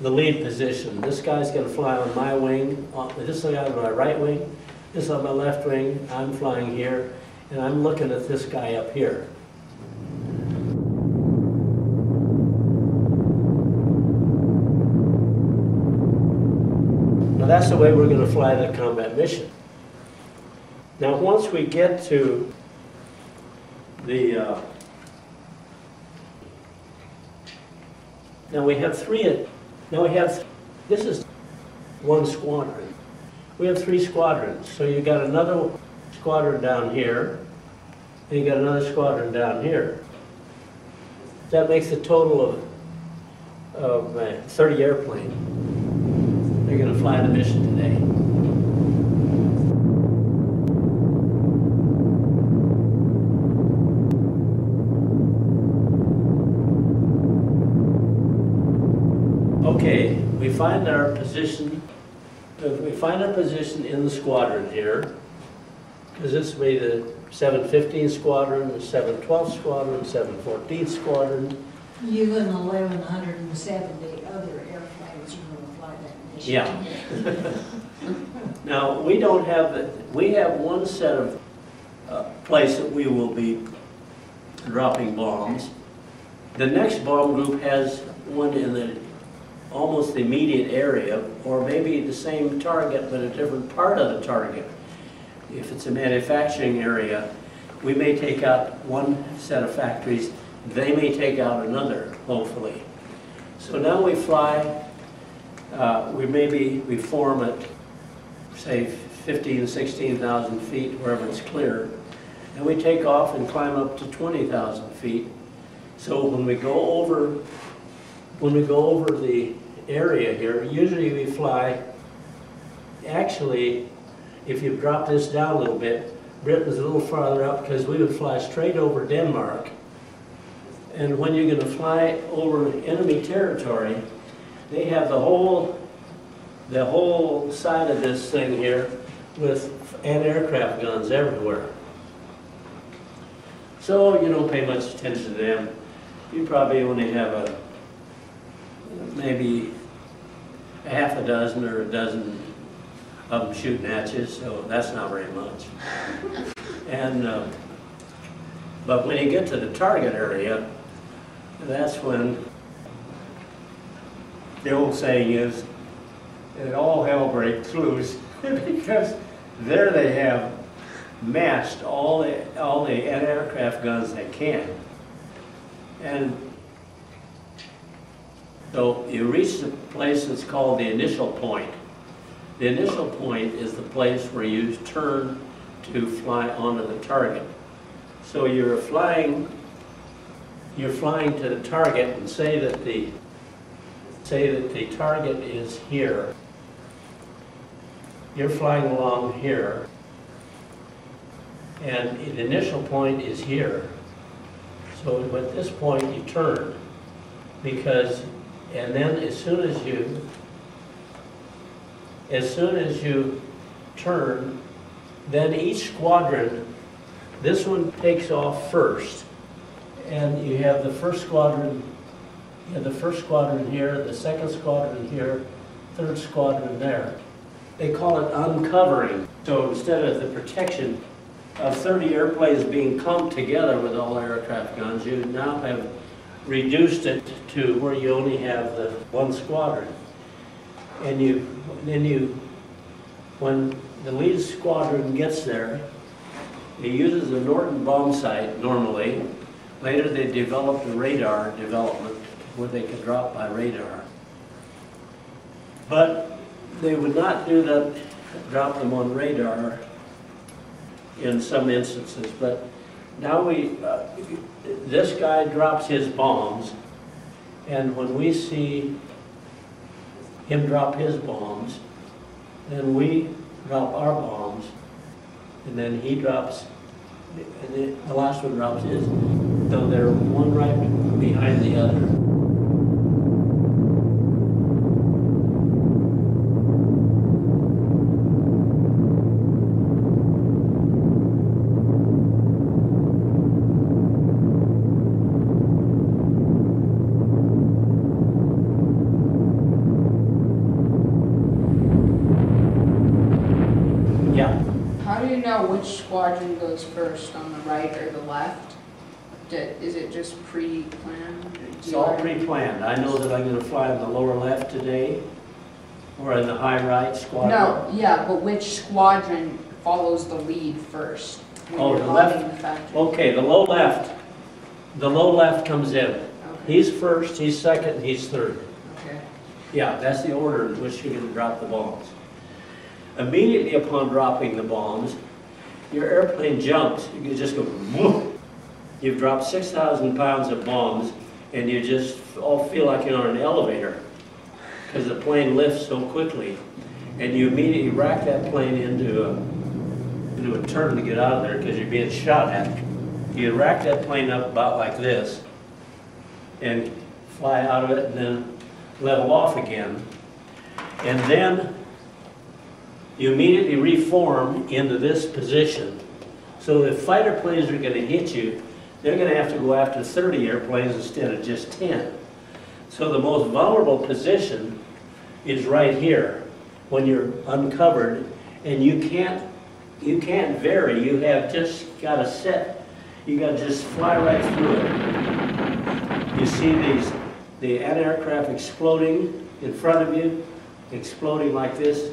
the lead position. This guy's going to fly on my wing, this guy on my right wing, this on my left wing, I'm flying here, and I'm looking at this guy up here. Now that's the way we're going to fly the combat mission. Now once we get to the uh, Now we have three, now we have, this is one squadron. We have three squadrons. So you got another squadron down here, and you got another squadron down here. That makes a total of, of uh, thirty airplanes. They're gonna fly the mission today. Okay, we find our position, we find our position in the squadron here, because this will be the seven fifteen Squadron, the seven twelve Squadron, seven fourteen Squadron. You and eleven seventy other airplanes are going to fly that mission. Yeah. Now, we don't have, the, we have one set of uh, place that we will be dropping bombs. The next bomb group has one in the almost the immediate area, or maybe the same target but a different part of the target. If it's a manufacturing area, we may take out one set of factories, they may take out another, hopefully. So now we fly, uh, we maybe we form at, say, fifteen, sixteen thousand feet, wherever it's clear, and we take off and climb up to twenty thousand feet. So when we go over When we go over the area here, usually we fly, actually, if you drop this down a little bit, Britain's a little farther up because we would fly straight over Denmark. And when you're going to fly over enemy territory, they have the whole, the whole side of this thing here with anti-aircraft guns everywhere. So you don't pay much attention to them. You probably only have a maybe a half a dozen or a dozen of them shooting at you, so that's not very much. And, uh, but when you get to the target area, that's when the old saying is, it all hell breaks loose, because there they have matched all the, all the anti-aircraft guns they can. And so you reach the place that's called the initial point. The initial point is the place where you turn to fly onto the target. So you're flying, you're flying to the target, and say that the, say that the target is here. You're flying along here, and the initial point is here. So at this point you turn, because and then as soon as you, as soon as you turn, then each squadron, this one takes off first, and you have the first squadron, you have the first squadron here, the second squadron here, third squadron there. They call it uncovering. So instead of the protection of thirty airplanes being clumped together with all aircraft guns, you now have reduced it to where you only have the one squadron, and you then you when the lead squadron gets there, it uses the Norton bomb sight normally. Later they developed a radar development where they could drop by radar, but they would not do that, drop them on radar in some instances, but now we, uh, this guy drops his bombs, and when we see him drop his bombs, then we drop our bombs, and then he drops, and then the last one drops his, though they're one right behind the other. Which squadron goes first, on the right or the left? Is it just pre-planned? It's all pre-planned. I know that I'm going to fly in the lower left today, or in the high right squadron. No, yeah, but which squadron follows the lead first? Oh, the left. Okay, the low left. The low left comes in. Okay. He's first, he's second, he's third. Okay. Yeah, that's the order in which you're going to drop the bombs. Immediately upon dropping the bombs, your airplane jumps. You just go, whoop. You've dropped six thousand pounds of bombs, and you just all feel like you're on an elevator because the plane lifts so quickly. And you immediately rack that plane into a, into a turn to get out of there because you're being shot at. You rack that plane up about like this and fly out of it and then level off again. And then you immediately reform into this position. So if fighter planes are going to hit you, they're going to have to go after thirty airplanes instead of just ten. So the most vulnerable position is right here when you're uncovered, and you can't you can't vary. You have just got to set. You got to just fly right through it. You see these the anti-aircraft exploding in front of you, exploding like this.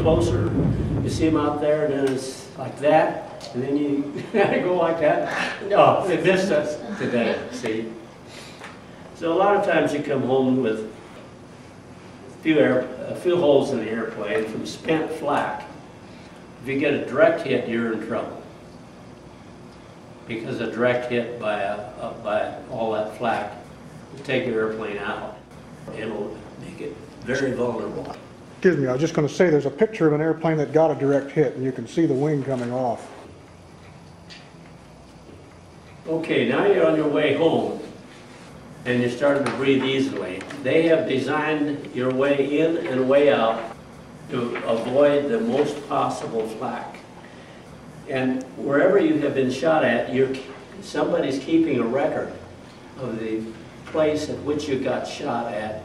Closer, you see them out there, and then it's like that, and then you go like that. No, they missed us today, see? So a lot of times you come home with a few, air, a few holes in the airplane from spent flak. If you get a direct hit, you're in trouble. Because a direct hit by, a, uh, by all that flak will take your airplane out. It'll make it very vulnerable. Excuse me, I was just going to say there's a picture of an airplane that got a direct hit, and you can see the wing coming off. Okay, now you're on your way home, and you're starting to breathe easily. They have designed your way in and way out to avoid the most possible flak. And wherever you have been shot at, you're, somebody's keeping a record of the place at which you got shot at,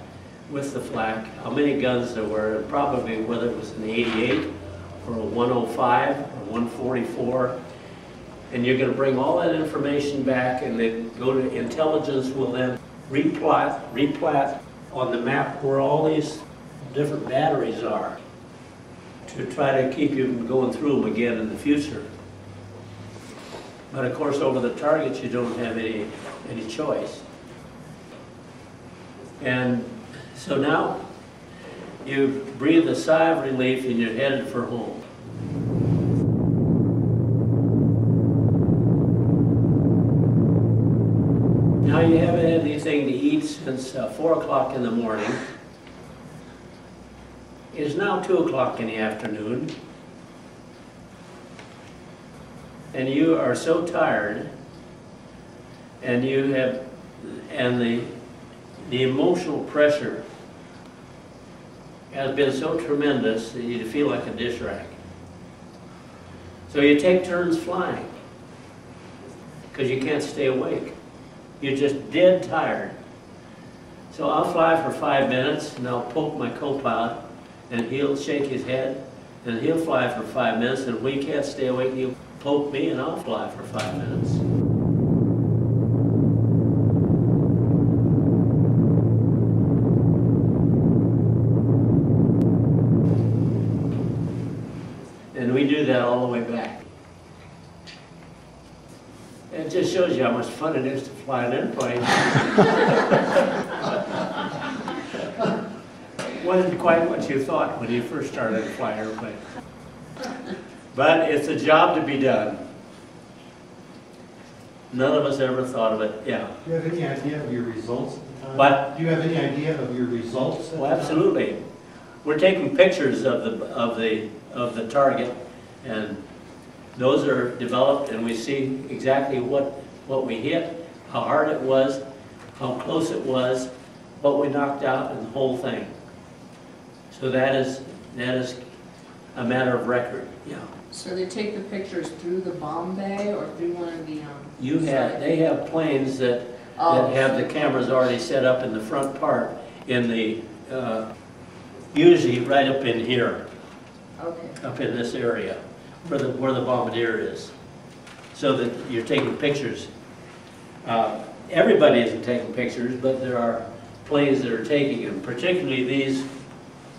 with the flak, how many guns there were, and probably whether it was an eighty-eight or a one oh five or one forty-four. And you're going to bring all that information back, and then go to intelligence, will then replot, replat on the map where all these different batteries are to try to keep you from going through them again in the future. But of course, over the targets, you don't have any, any choice. And so now you breathe a sigh of relief, and you're headed for home. Now you haven't had anything to eat since uh, four o'clock in the morning. It's now two o'clock in the afternoon. And you are so tired, and you have, and the, the emotional pressure has been so tremendous that you feel like a dish rack. So you take turns flying because you can't stay awake. You're just dead tired. So I'll fly for five minutes, and I'll poke my co-pilot, and he'll shake his head, and he'll fly for five minutes, and if we can't stay awake, he'll poke me, and I'll fly for five minutes. And we do that all the way back. It just shows you how much fun it is to fly an airplane. Wasn't quite what you thought when you first started to fly airplanes. But it's a job to be done. None of us ever thought of it. Yeah. Do you have any idea of your results at the time? What? Do you have any idea of your results? Well, absolutely. Time? We're taking pictures of the of the of the target, and those are developed, and we see exactly what what we hit, how hard it was, how close it was, what we knocked out, and the whole thing. So that is that is a matter of record. Yeah. So they take the pictures through the bomb bay or through one of the um, You have they have planes that oh, that have the cameras already set up in the front part in the uh, usually right up in here, okay, up in this area where the where the bombardier is, so that you're taking pictures. Uh, everybody isn't taking pictures, but there are planes that are taking them, particularly these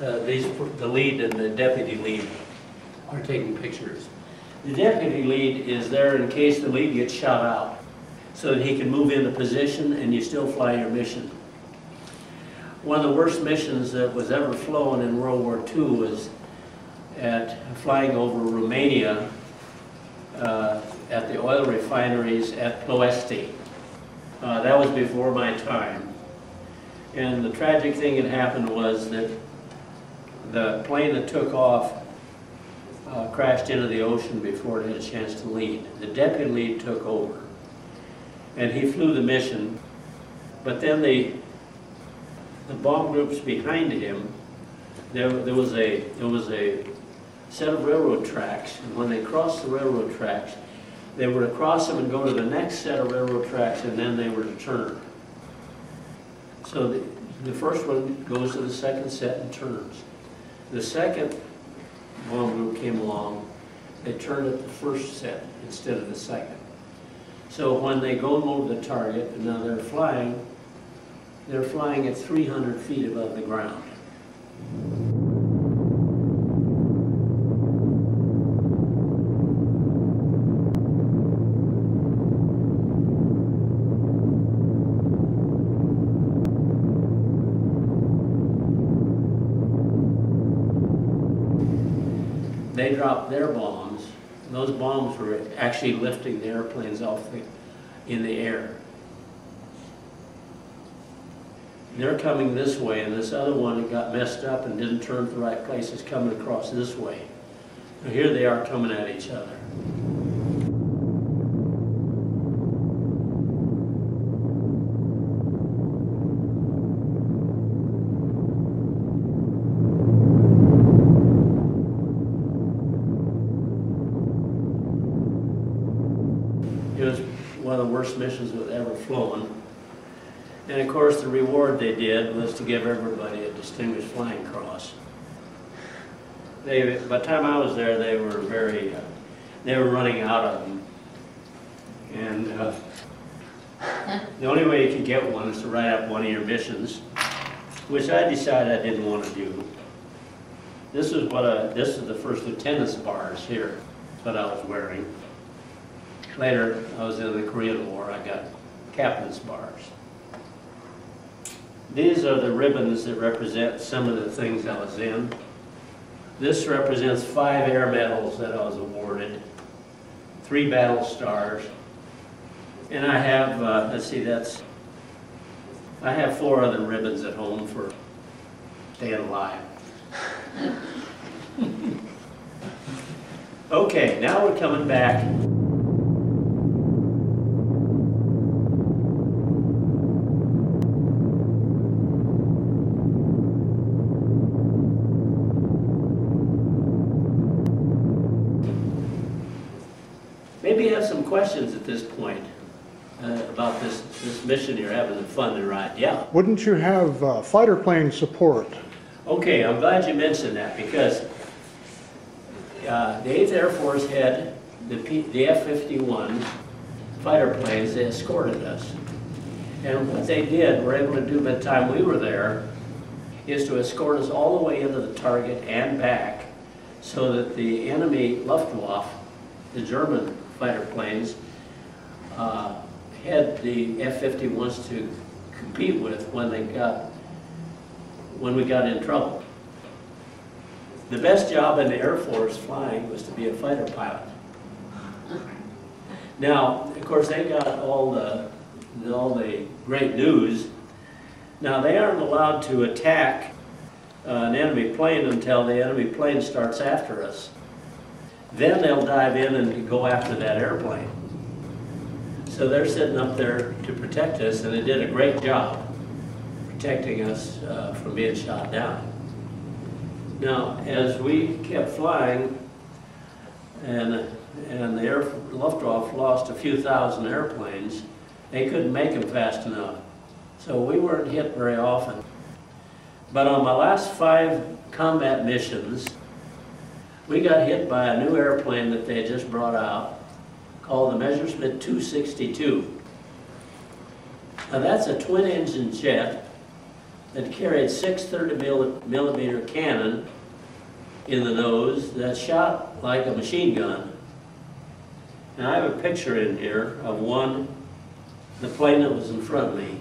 uh, these the lead and the deputy lead are taking pictures. The deputy lead is there in case the lead gets shot out, so that he can move into position and you still fly your mission. One of the worst missions that was ever flown in World War Two was at flying over Romania uh, at the oil refineries at Ploiești. Uh, that was before my time. And the tragic thing that happened was that the plane that took off Uh, crashed into the ocean before it had a chance to lead. The deputy lead took over, and he flew the mission, but then the the bomb groups behind him, there, there was a there was a set of railroad tracks, and when they crossed the railroad tracks, they were to cross them and go to the next set of railroad tracks, and then they were to turn. So the, the first one goes to the second set and turns. The second bomb group came along, they turned at the first set instead of the second. So when they go over the target, and now they're flying, they're flying at three hundred feet above the ground. They dropped their bombs. Those bombs were actually lifting the airplanes off the, in the air. They're coming this way, and this other one that got messed up and didn't turn to the right place is coming across this way. Now here they are coming at each other. Missions that ever flown, and of course the reward they did was to give everybody a Distinguished Flying Cross. They, by the time I was there, they were very, uh, they were running out of them, and uh, the only way you could get one is to write up one of your missions, which I decided I didn't want to do. This is what a, this is the first lieutenant's bars here, that I was wearing. Later, I was in the Korean War, I got captain's bars. These are the ribbons that represent some of the things I was in. This represents five air medals that I was awarded, three battle stars, and I have, uh, let's see, that's, I have four other ribbons at home for staying alive. Okay, now we're coming back. Questions at this point uh, about this, this mission you're having the fun to ride, yeah? Wouldn't you have uh, fighter plane support? Okay, I'm glad you mentioned that, because uh, the eighth Air Force had the, the F fifty-one fighter planes that escorted us. And what they did, were able to do by the time we were there, is to escort us all the way into the target and back, so that the enemy Luftwaffe, the German fighter planes, uh, that the F fifty wants to compete with when they got, when we got in trouble. The best job in the Air Force flying was to be a fighter pilot. Now, of course, they got all the, all the great news. Now, they aren't allowed to attack uh, an enemy plane until the enemy plane starts after us. Then they'll dive in and go after that airplane. So they're sitting up there to protect us, and they did a great job protecting us uh, from being shot down. Now, as we kept flying, and, and the Air, Luftwaffe lost a few thousand airplanes, they couldn't make them fast enough. So we weren't hit very often. But on my last five combat missions, we got hit by a new airplane that they had just brought out called the Messerschmitt two sixty-two. Now that's a twin-engine jet that carried six thirty millimeter cannon in the nose that shot like a machine gun. And I have a picture in here of one, the plane that was in front of me.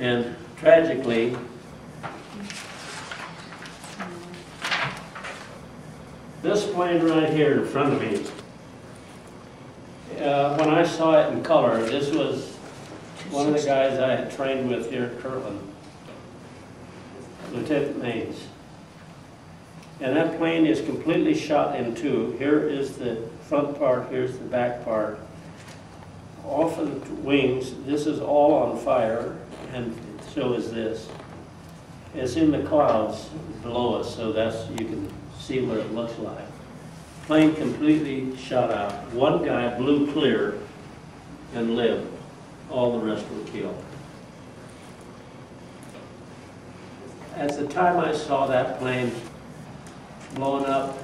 And tragically, this plane right here in front of me, uh, when I saw it in color, this was one of the guys I had trained with here at Kirtland, Lieutenant Maines. And that plane is completely shot in two. Here is the front part, here's the back part. Off of the wings, this is all on fire, and so is this. It's in the clouds below us, so that's, you can see what it looks like. Plane completely shot out. One guy blew clear and lived. All the rest were killed. At the time I saw that plane blowing up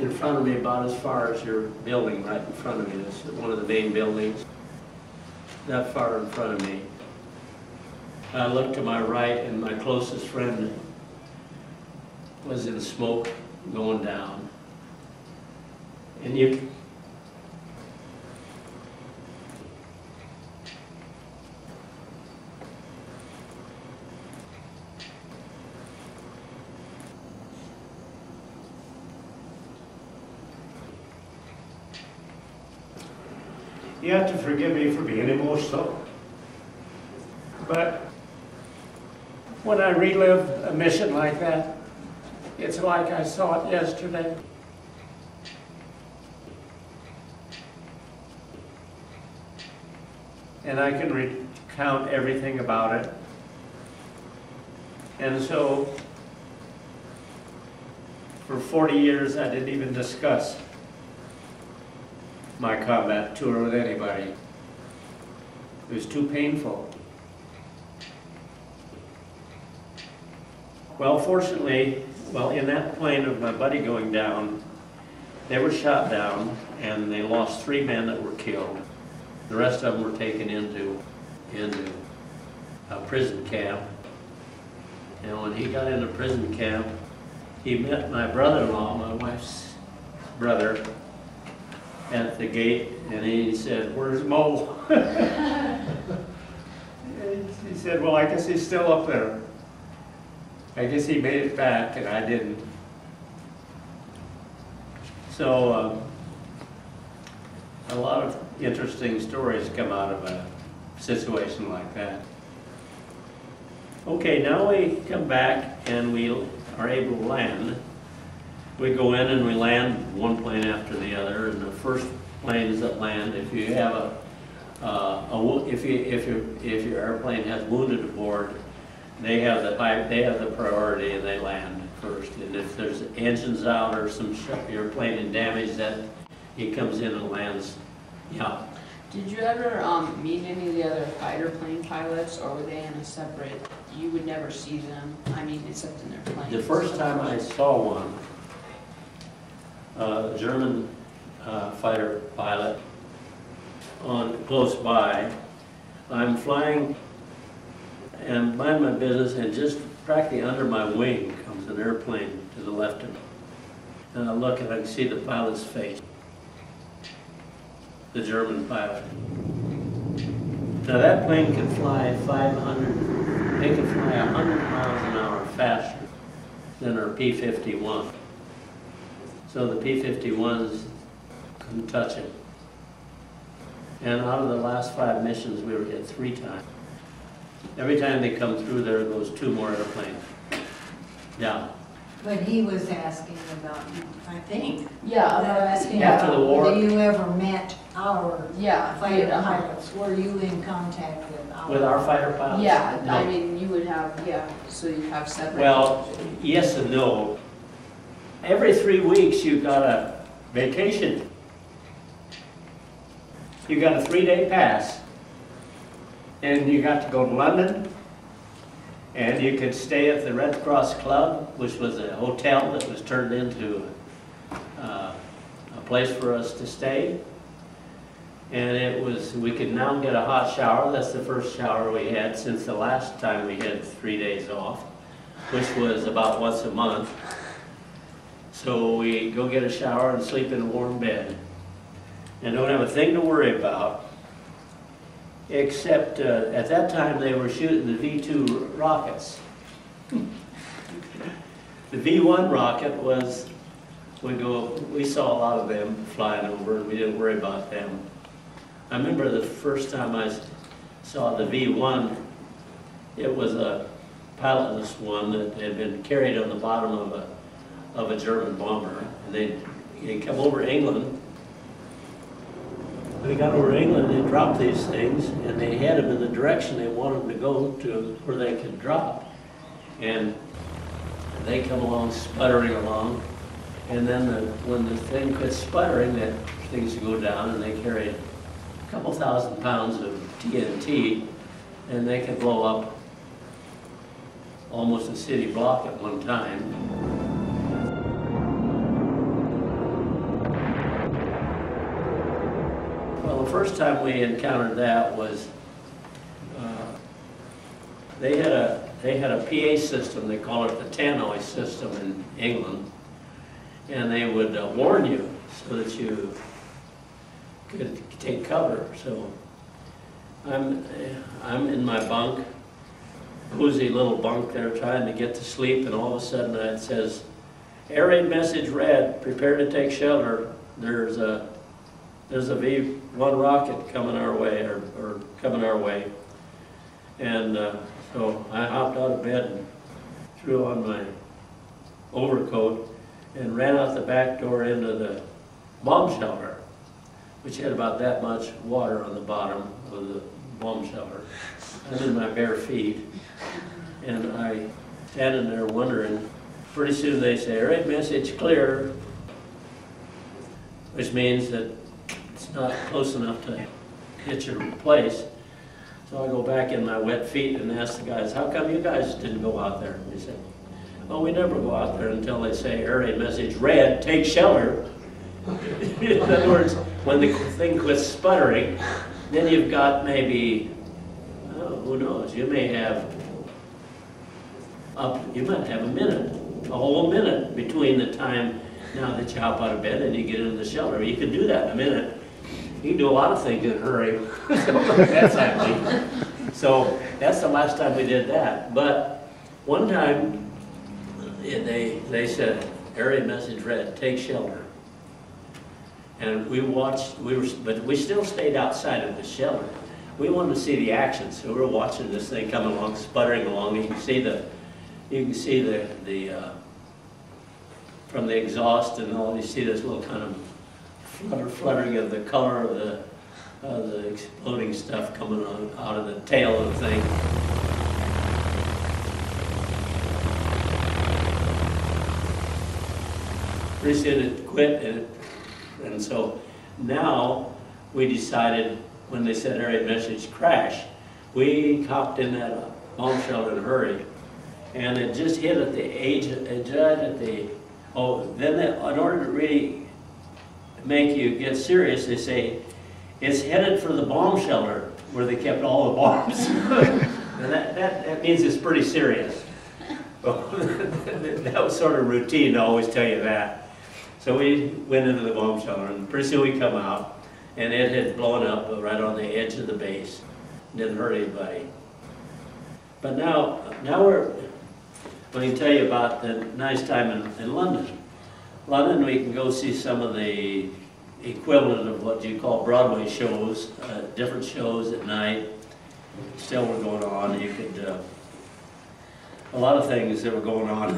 in front of me about as far as your building right in front of me, this is one of the main buildings, that far in front of me. I looked to my right and my closest friend was in smoke going down. And you, you have to forgive me for being emotional. But when I relive a mission like that, it's like I saw it yesterday. And I can recount everything about it. And so, for forty years, I didn't even discuss my combat tour with anybody. It was too painful. Well, fortunately, well, in that plane of my buddy going down, they were shot down and they lost three men that were killed. The rest of them were taken into, into a prison camp. And when he got into prison camp, he met my brother-in-law, my wife's brother, at the gate, and he said, "Where's Mo?" He said, "Well, I guess he's still up there. I guess he made it back, and I didn't." So um, a lot of interesting stories come out of a situation like that. Okay, now we come back and we are able to land. We go in and we land one plane after the other, and the first planes that land, if you have a, uh, a if you if you if your airplane has wounded aboard, they have the they have the priority and they land first. And if there's engines out or some airplane in damage, that he comes in and lands. Yeah. Did you ever um, meet any of the other fighter plane pilots, or were they in a separate? You would never see them. I mean, except in their plane. The first time I saw one. A uh, German uh, fighter pilot on close by. I'm flying and mind my business, and just practically under my wing comes an airplane to the left of me. And I look and I can see the pilot's face. the German pilot. Now that plane could fly five hundred, they could fly one hundred miles an hour faster than our P fifty-one. So the P fifty-ones couldn't touch it. And out of the last five missions, we were hit three times. Every time they come through, there goes two more airplanes down. But he was asking about, I think. Yeah, I'm asking about after the war. Whether you ever met our yeah, fighter pilots? Were you in contact with our? With our fighter pilots? Yeah, no. I mean, you would have, yeah, so you have separate. Well, yes and no. Every three weeks, you got a vacation. You got a three-day pass, and you got to go to London, and you could stay at the Red Cross Club, which was a hotel that was turned into uh, a place for us to stay. And it was, we could now get a hot shower. That's the first shower we had since the last time we had three days off, which was about once a month. So we go get a shower and sleep in a warm bed. And don't have a thing to worry about, except uh, at that time they were shooting the V two rockets. The V one rocket was, we go, we saw a lot of them flying over, and we didn't worry about them. I remember the first time I saw the V one, it was a pilotless one that had been carried on the bottom of a of a German bomber, and they they come over England. We got over England, they dropped these things, and they had them in the direction they wanted them to go to where they could drop. And they come along sputtering along, and then the, when the thing quits sputtering, that things go down, and they carry a couple thousand pounds of T N T, and they can blow up almost a city block at one time. The first time we encountered that was uh, they had a they had a P A system. They call it the tannoy system in England, and they would uh, warn you so that you could take cover. So I'm I'm in my bunk, cozy little bunk there, trying to get to sleep, and all of a sudden it says, "Air raid message read. Prepare to take shelter. There's a There's a V one rocket coming our way, or, or coming our way." And uh, so I hopped out of bed and threw on my overcoat and ran out the back door into the bomb shelter, which had about that much water on the bottom of the bomb shelter. I was in my bare feet, and I standing there wondering. Pretty soon they say, "All right, message clear," which means that it's not close enough to hit your place. So I go back in my wet feet and ask the guys, "How come you guys didn't go out there?" They said, "Oh, we never go out there until they say, air raid message red, take shelter." In other words, when the thing quits sputtering, then you've got maybe, oh, who knows, you may have up, you might have a minute, a whole minute between the time now that you hop out of bed and you get into the shelter. You can do that in a minute. You can do a lot of things in a hurry. That's happening. So that's the last time we did that. But one time they they said, "Area message read, take shelter." And we watched. We were, but we still stayed outside of the shelter. We wanted to see the action, so we were watching this thing coming along, sputtering along. You can see the, you can see the the uh, from the exhaust and all. You see this little kind of Flutter, fluttering of the color of the, uh, the exploding stuff coming on, out of the tail of the thing. Pretty soon it quit, and, it, and so now we decided when they said area message crash, we hopped in that bomb shelter in a hurry, and it just hit at the age, it judged at the, oh, then they, in order to really make you get serious, they say, "It's headed for the bomb shelter," where they kept all the bombs. And that, that, that means it's pretty serious. That was sort of routine to always tell you that. So we went into the bomb shelter, and pretty soon we come out, and it had blown up right on the edge of the base. Didn't hurt anybody. But now, now we're, let me tell you about the nice time in, in London. London, we can go see some of the equivalent of what you call Broadway shows, uh, different shows at night. Still were going on. You could, uh, a lot of things that were going on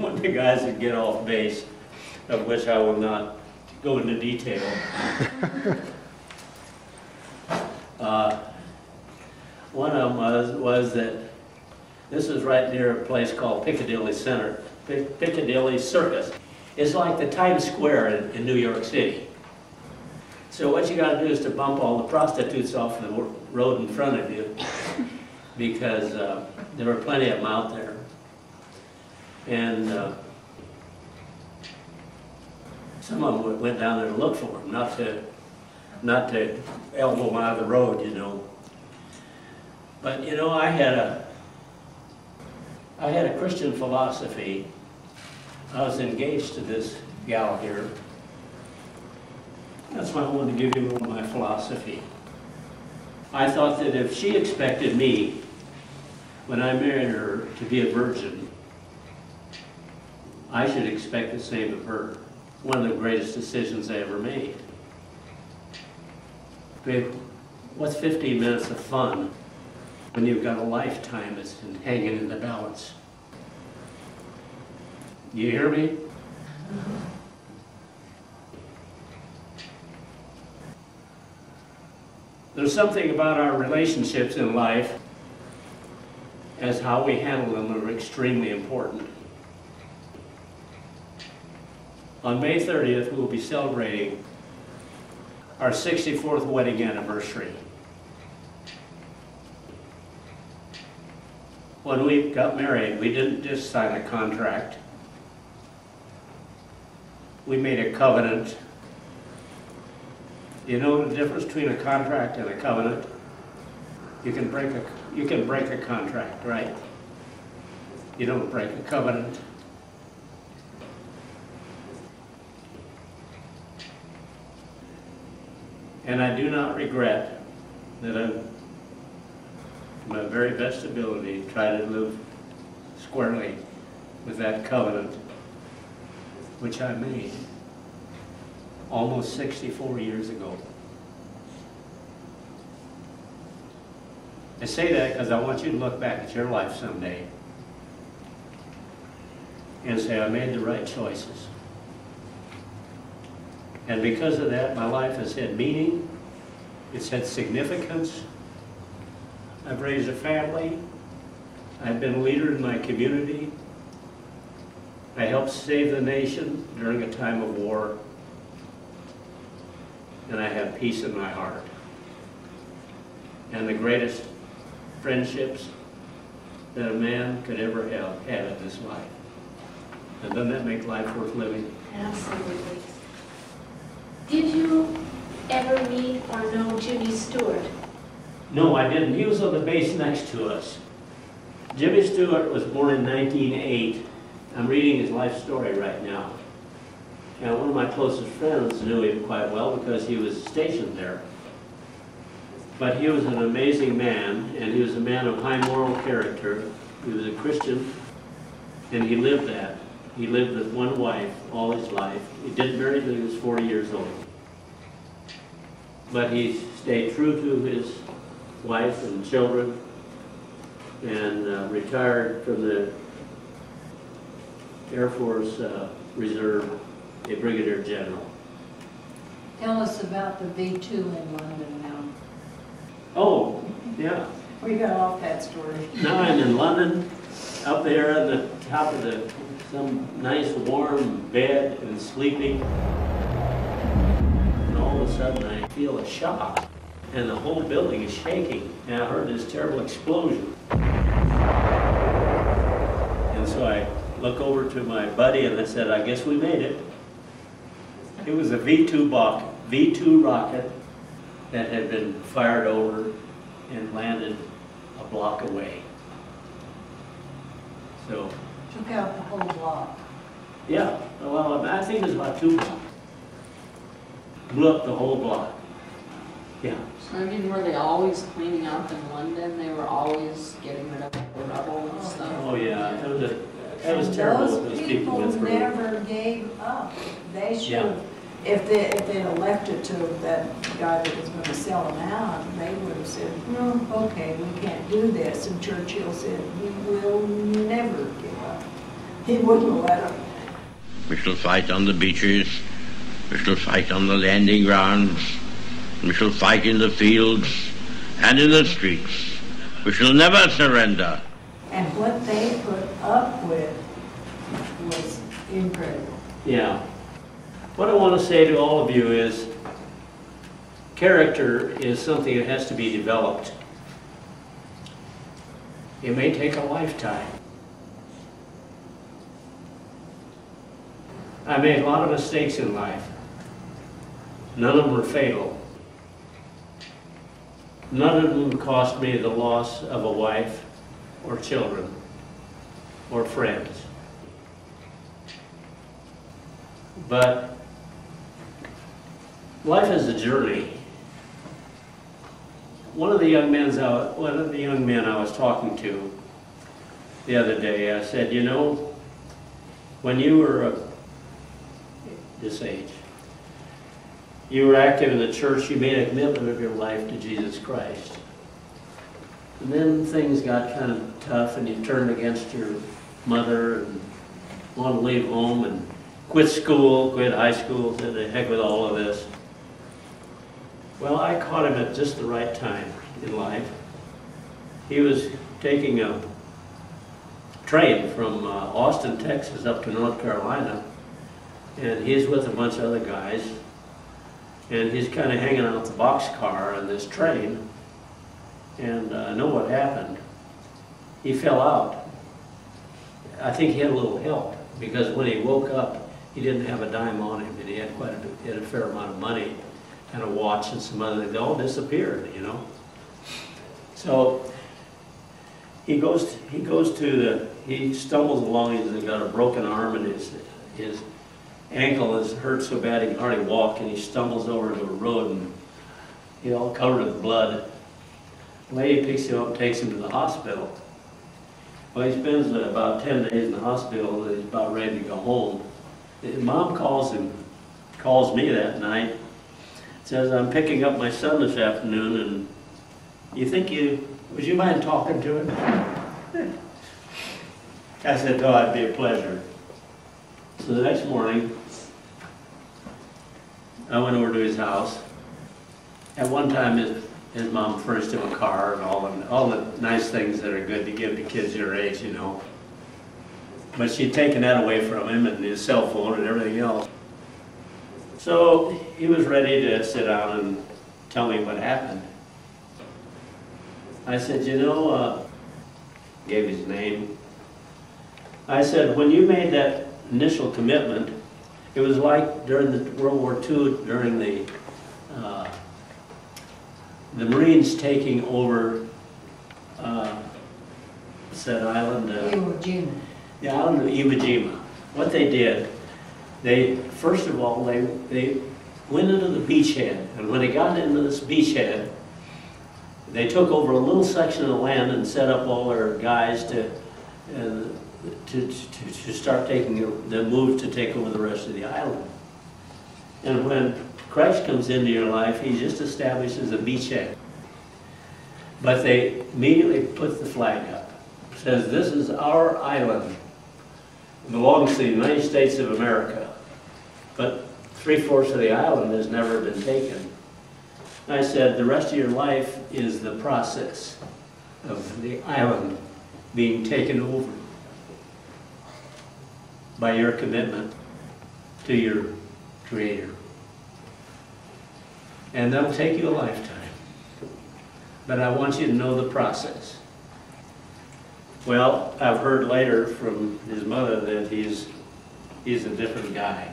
when the guys would get off base, of which I will not go into detail. uh, one of them was, was that this is right near a place called Piccadilly Center, Pic Piccadilly Circus. It's like the Times Square in, in New York City. So what you got to do is to bump all the prostitutes off the road in front of you, because uh, there were plenty of them out there. And uh, some of them went down there to look for them, not to, not to elbow them out of the road, you know. But you know, I had a, I had a Christian philosophy. I was engaged to this gal here. That's why I wanted to give you my philosophy. I thought that if she expected me, when I married her, to be a virgin, I should expect the same of her. One of the greatest decisions I ever made. Babe, what's fifteen minutes of fun when you've got a lifetime that's been hanging in the balance? You hear me? There's something about our relationships in life, as how we handle them, that are extremely important. On May thirtieth, we will be celebrating our sixty-fourth wedding anniversary. When we got married, we didn't just sign a contract. We made a covenant. You know the difference between a contract and a covenant? You can break a, you can break a contract, right? You don't break a covenant. And I do not regret that I, to my very best ability, try to live squarely with that covenant which I made almost sixty-four years ago. I say that because I want you to look back at your life someday and say, I made the right choices. And because of that, my life has had meaning, it's had significance. I've raised a family, I've been a leader in my community, I helped save the nation during a time of war, and I have peace in my heart. And the greatest friendships that a man could ever have had in this life. And doesn't that make life worth living? Absolutely. Did you ever meet or know Jimmy Stewart? No, I didn't. He was on the base next to us. Jimmy Stewart was born in nineteen oh eight. I'm reading his life story right now. And one of my closest friends knew him quite well because he was stationed there. But he was an amazing man, and he was a man of high moral character. He was a Christian, and he lived that. He lived with one wife all his life. He didn't marry until he was forty years old. But he stayed true to his wife and children, and uh, retired from the Air Force uh, Reserve, a Brigadier General. Tell us about the V two in London now. Oh, yeah. We got off that story. Now I'm in London, up there on the top of the, some nice warm bed and sleeping. And all of a sudden I feel a shock, and the whole building is shaking. And I heard this terrible explosion. And so I look over to my buddy and I said, I guess we made it. It was a V two, V two rocket that had been fired over and landed a block away. So took out the whole block. Yeah, well, I think it was about two blocks. Blew up the whole block. Yeah. I mean, were they always cleaning up in London? They were always getting rid of the rubble and stuff. Oh yeah, that was, a, that was terrible. Those, those people, people never gave up. They should. Yeah. If they if they elected to that guy that was going to sell them out, they would have said, no, okay, we can't do this. And Churchill said, we will never give up. He wouldn't let them. We shall fight on the beaches. We shall fight on the landing grounds. We shall fight in the fields and in the streets. We shall never surrender. And what they put up with was incredible. Yeah. What I want to say to all of you is character is something that has to be developed. It may take a lifetime. I made a lot of mistakes in life. None of them were fatal. None of them cost me the loss of a wife or children or friends. But life is a journey. One of the young men I, one of the young men I was talking to the other day, I said, you know, when you were uh, this age, you were active in the church, you made a commitment of your life to Jesus Christ. And then things got kind of tough and you turned against your mother and wanted to leave home and quit school, quit high school, said the heck with all of this. Well, I caught him at just the right time in life. He was taking a train from uh, Austin, Texas up to North Carolina, and he's with a bunch of other guys, and he's kind of hanging out the boxcar on this train, and I uh, know what happened. He fell out. I think he had a little help, because when he woke up, he didn't have a dime on him, and he had quite a bit, he had a fair amount of money, and a watch and some other, they all disappeared, you know. So he goes, he goes to the, he stumbles along, he's got a broken arm and his, his ankle is hurt so bad he can hardly walk, and he stumbles over to a road and he's all covered with blood. The lady picks him up and takes him to the hospital. Well, he spends about ten days in the hospital and he's about ready to go home. His mom calls him, calls me that night, says, I'm picking up my son this afternoon and you think you, would you mind talking to him? I said, oh, it'd be a pleasure. So the next morning, I went over to his house. At one time, his, his mom furnished him a car and all, of, all the nice things that are good to give to kids your age, you know. But she'd taken that away from him and his cell phone and everything else. So he was ready to sit down and tell me what happened. I said, you know, uh, gave his name. I said, when you made that initial commitment, it was like during the World War Two, during the uh, the Marines taking over uh, said island of, Iwo Jima. The island of Iwo Jima. What they did, they first of all they they went into the beachhead, and when they got into this beachhead, they took over a little section of land and set up all their guys to. Uh, To, to, to start taking the move to take over the rest of the island. And when Christ comes into your life, he just establishes a beachhead. But they immediately put the flag up. It says, this is our island. It belongs to the United States of America. But three-fourths of the island has never been taken. And I said, the rest of your life is the process of the island being taken over by your commitment to your Creator. And that'll take you a lifetime. But I want you to know the process. Well, I've heard later from his mother that he's, he's a different guy.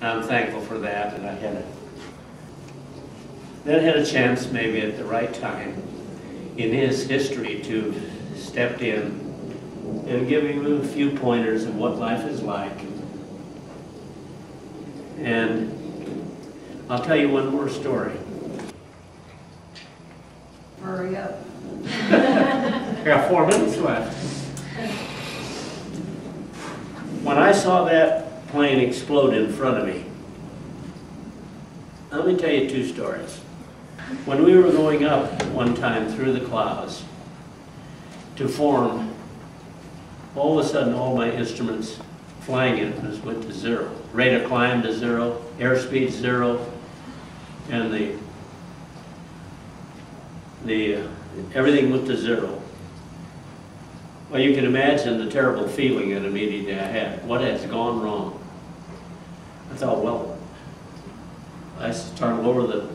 And I'm thankful for that, and I had a, then had a chance maybe at the right time in his history to step in and giving him a few pointers of what life is like. And I'll tell you one more story. Hurry up. I got four minutes left. When I saw that plane explode in front of me, let me tell you two stories. When we were going up one time through the clouds to form, all of a sudden all my instruments, flying instruments, went to zero. Rate of climb to zero, airspeed zero, and the the uh, everything went to zero. Well, you can imagine the terrible feeling that immediately I had. What has gone wrong? I thought, well, I started to lower the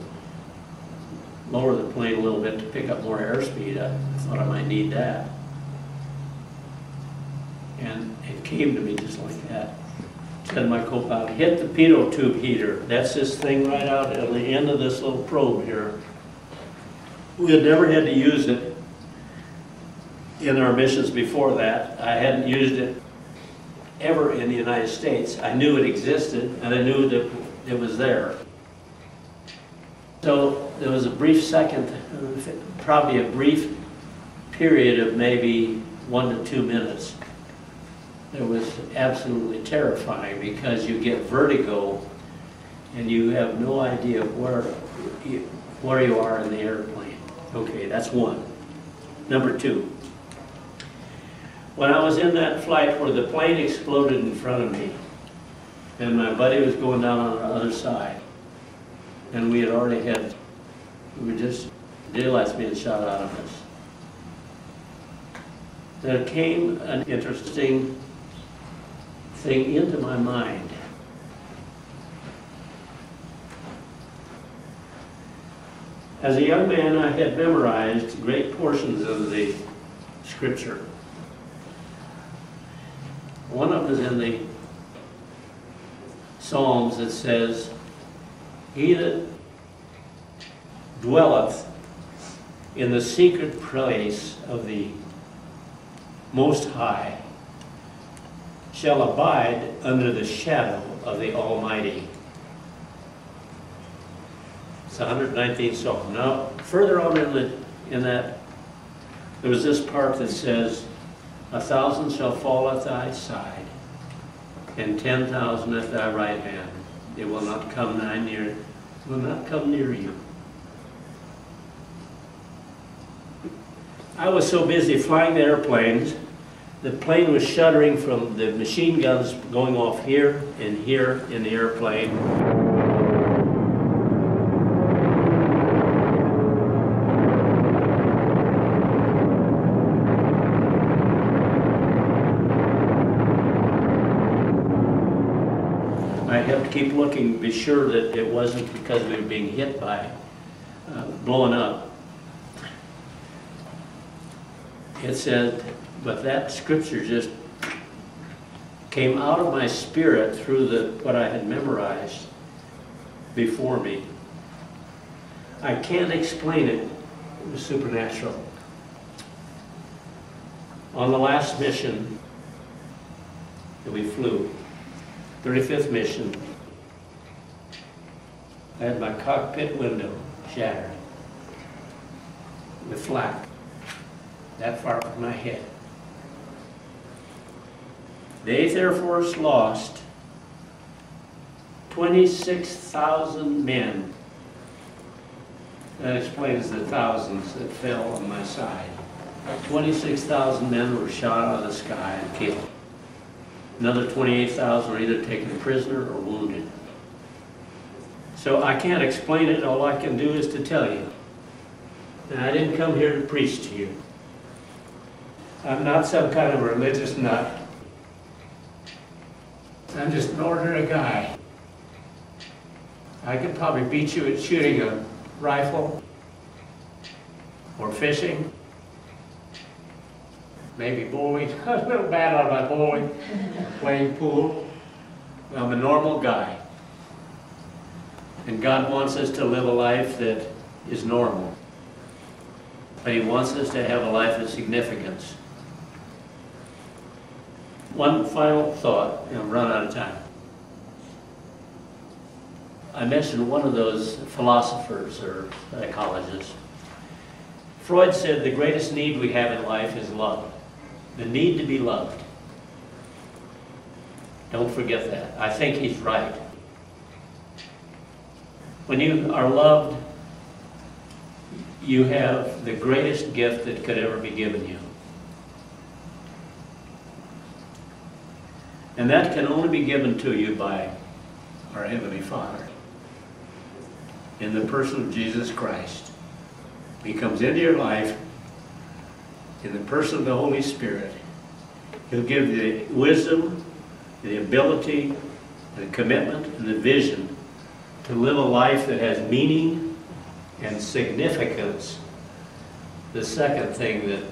lower the plane a little bit to pick up more airspeed. I thought I might need that. And it came to me just like that. Said my co-pilot, hit the pitot tube heater. That's this thing right out at the end of this little probe here. We had never had to use it in our missions before that. I hadn't used it ever in the United States. I knew it existed, and I knew that it was there. So there was a brief second, probably a brief period of maybe one to two minutes. It was absolutely terrifying because you get vertigo and you have no idea where you, where you are in the airplane. Okay, that's one. Number two, when I was in that flight where the plane exploded in front of me and my buddy was going down on the other side and we had already had, we just daylight's being shot out of us. There came an interesting thing into my mind. As a young man, I had memorized great portions of the scripture. One of them is in the Psalms that says, he that dwelleth in the secret place of the Most High shall abide under the shadow of the Almighty. It's the one hundred nineteenth Psalm. Now, further on in, the, in that, there was this part that says, a thousand shall fall at thy side, and ten thousand at thy right hand. It will not come nigh near, will not come near you. I was so busy flying the airplanes. The plane was shuddering from the machine guns going off here and here in the airplane. I had to keep looking to be sure that it wasn't because we were being hit by, uh, blowing up. It said, but that scripture just came out of my spirit through the what I had memorized before me. I can't explain it. It was supernatural. On the last mission that we flew, thirty-fifth mission, I had my cockpit window shattered with flak that far from my head. The eighth Air Force lost twenty-six thousand men. That explains the thousands that fell on my side. twenty-six thousand men were shot out of the sky and killed. Another twenty-eight thousand were either taken prisoner or wounded. So I can't explain it. All I can do is to tell you. And I didn't come here to preach to you. I'm not some kind of religious nut. I'm just an ordinary guy. I could probably beat you at shooting a rifle or fishing. Maybe bowling. I'm a little bad out of my bowling. Playing pool. I'm a normal guy. And God wants us to live a life that is normal. But He wants us to have a life of significance. One final thought, and I've run out of time. I mentioned one of those philosophers or psychologists, Freud said the greatest need we have in life is love. The need to be loved. Don't forget that. I think he's right. When you are loved, you have the greatest gift that could ever be given you. And that can only be given to you by our Heavenly Father. In the person of Jesus Christ. He comes into your life in the person of the Holy Spirit. He'll give you the wisdom, the ability, the commitment, and the vision to live a life that has meaning and significance. The second thing that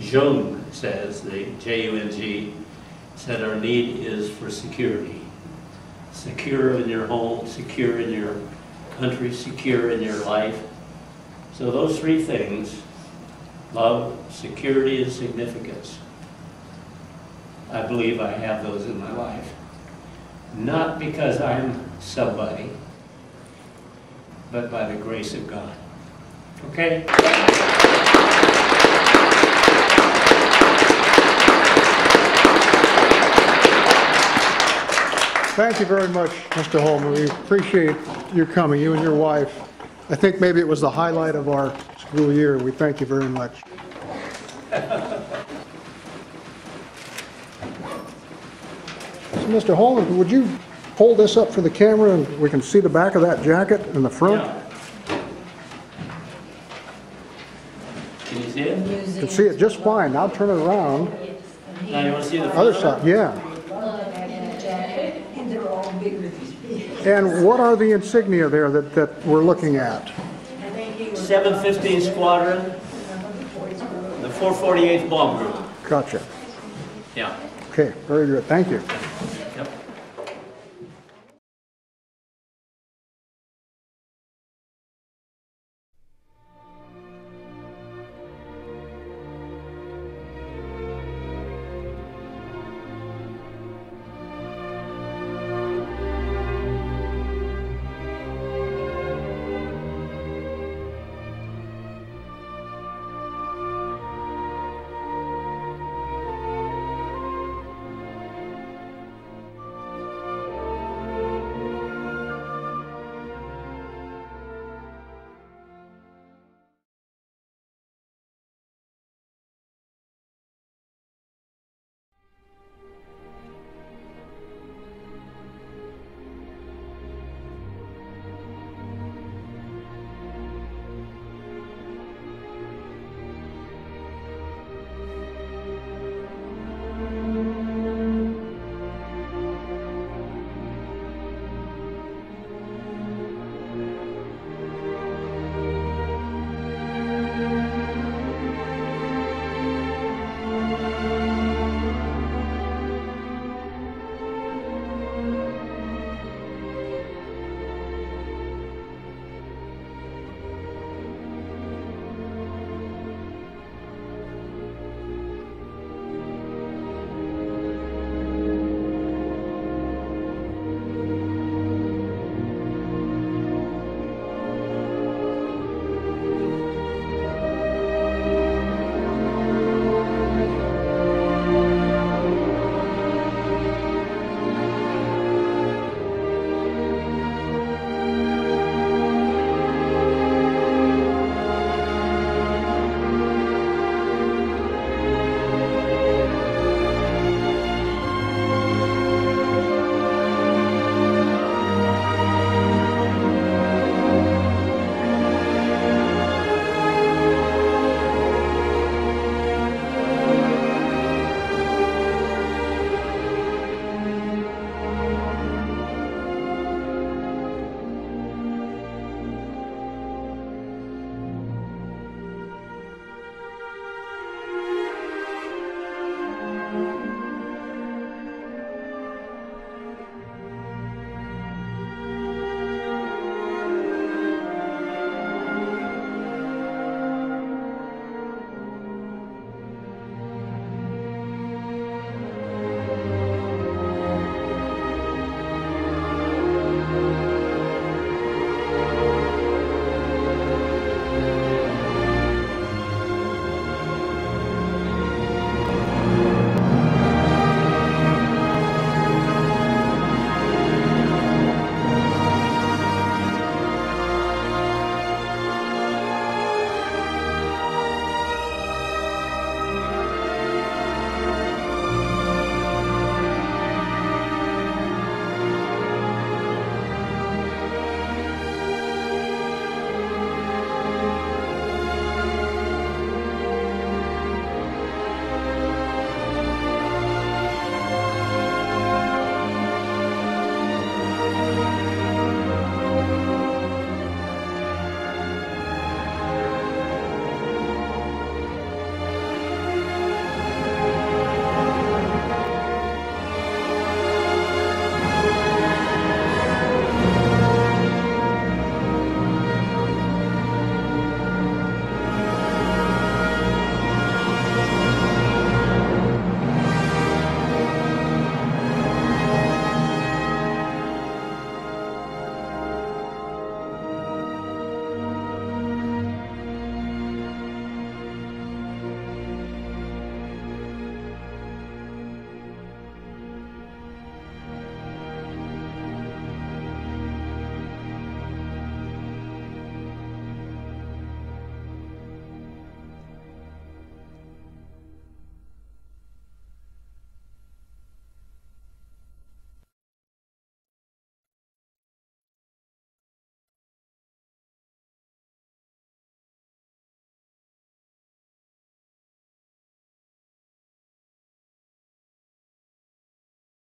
Jung says, the J U N G, said our need is for security. Secure in your home, secure in your country, secure in your life. So those three things, love, security, and significance. I believe I have those in my life. Not because I'm somebody, but by the grace of God. Okay? Thank you very much, Mister Holman. We appreciate your coming, you and your wife. I think maybe it was the highlight of our school year. We thank you very much. Mister Holman, would you hold this up for the camera and we can see the back of that jacket and the front? Yeah. Can you see it? You can see it just fine. Now turn it around. Now you want to see the other side? Yeah. And what are the insignia there that, that we're looking at? seven fifteen Squadron, the four forty-eighth Bomb Group. Gotcha. Yeah. Okay, very good. Thank you.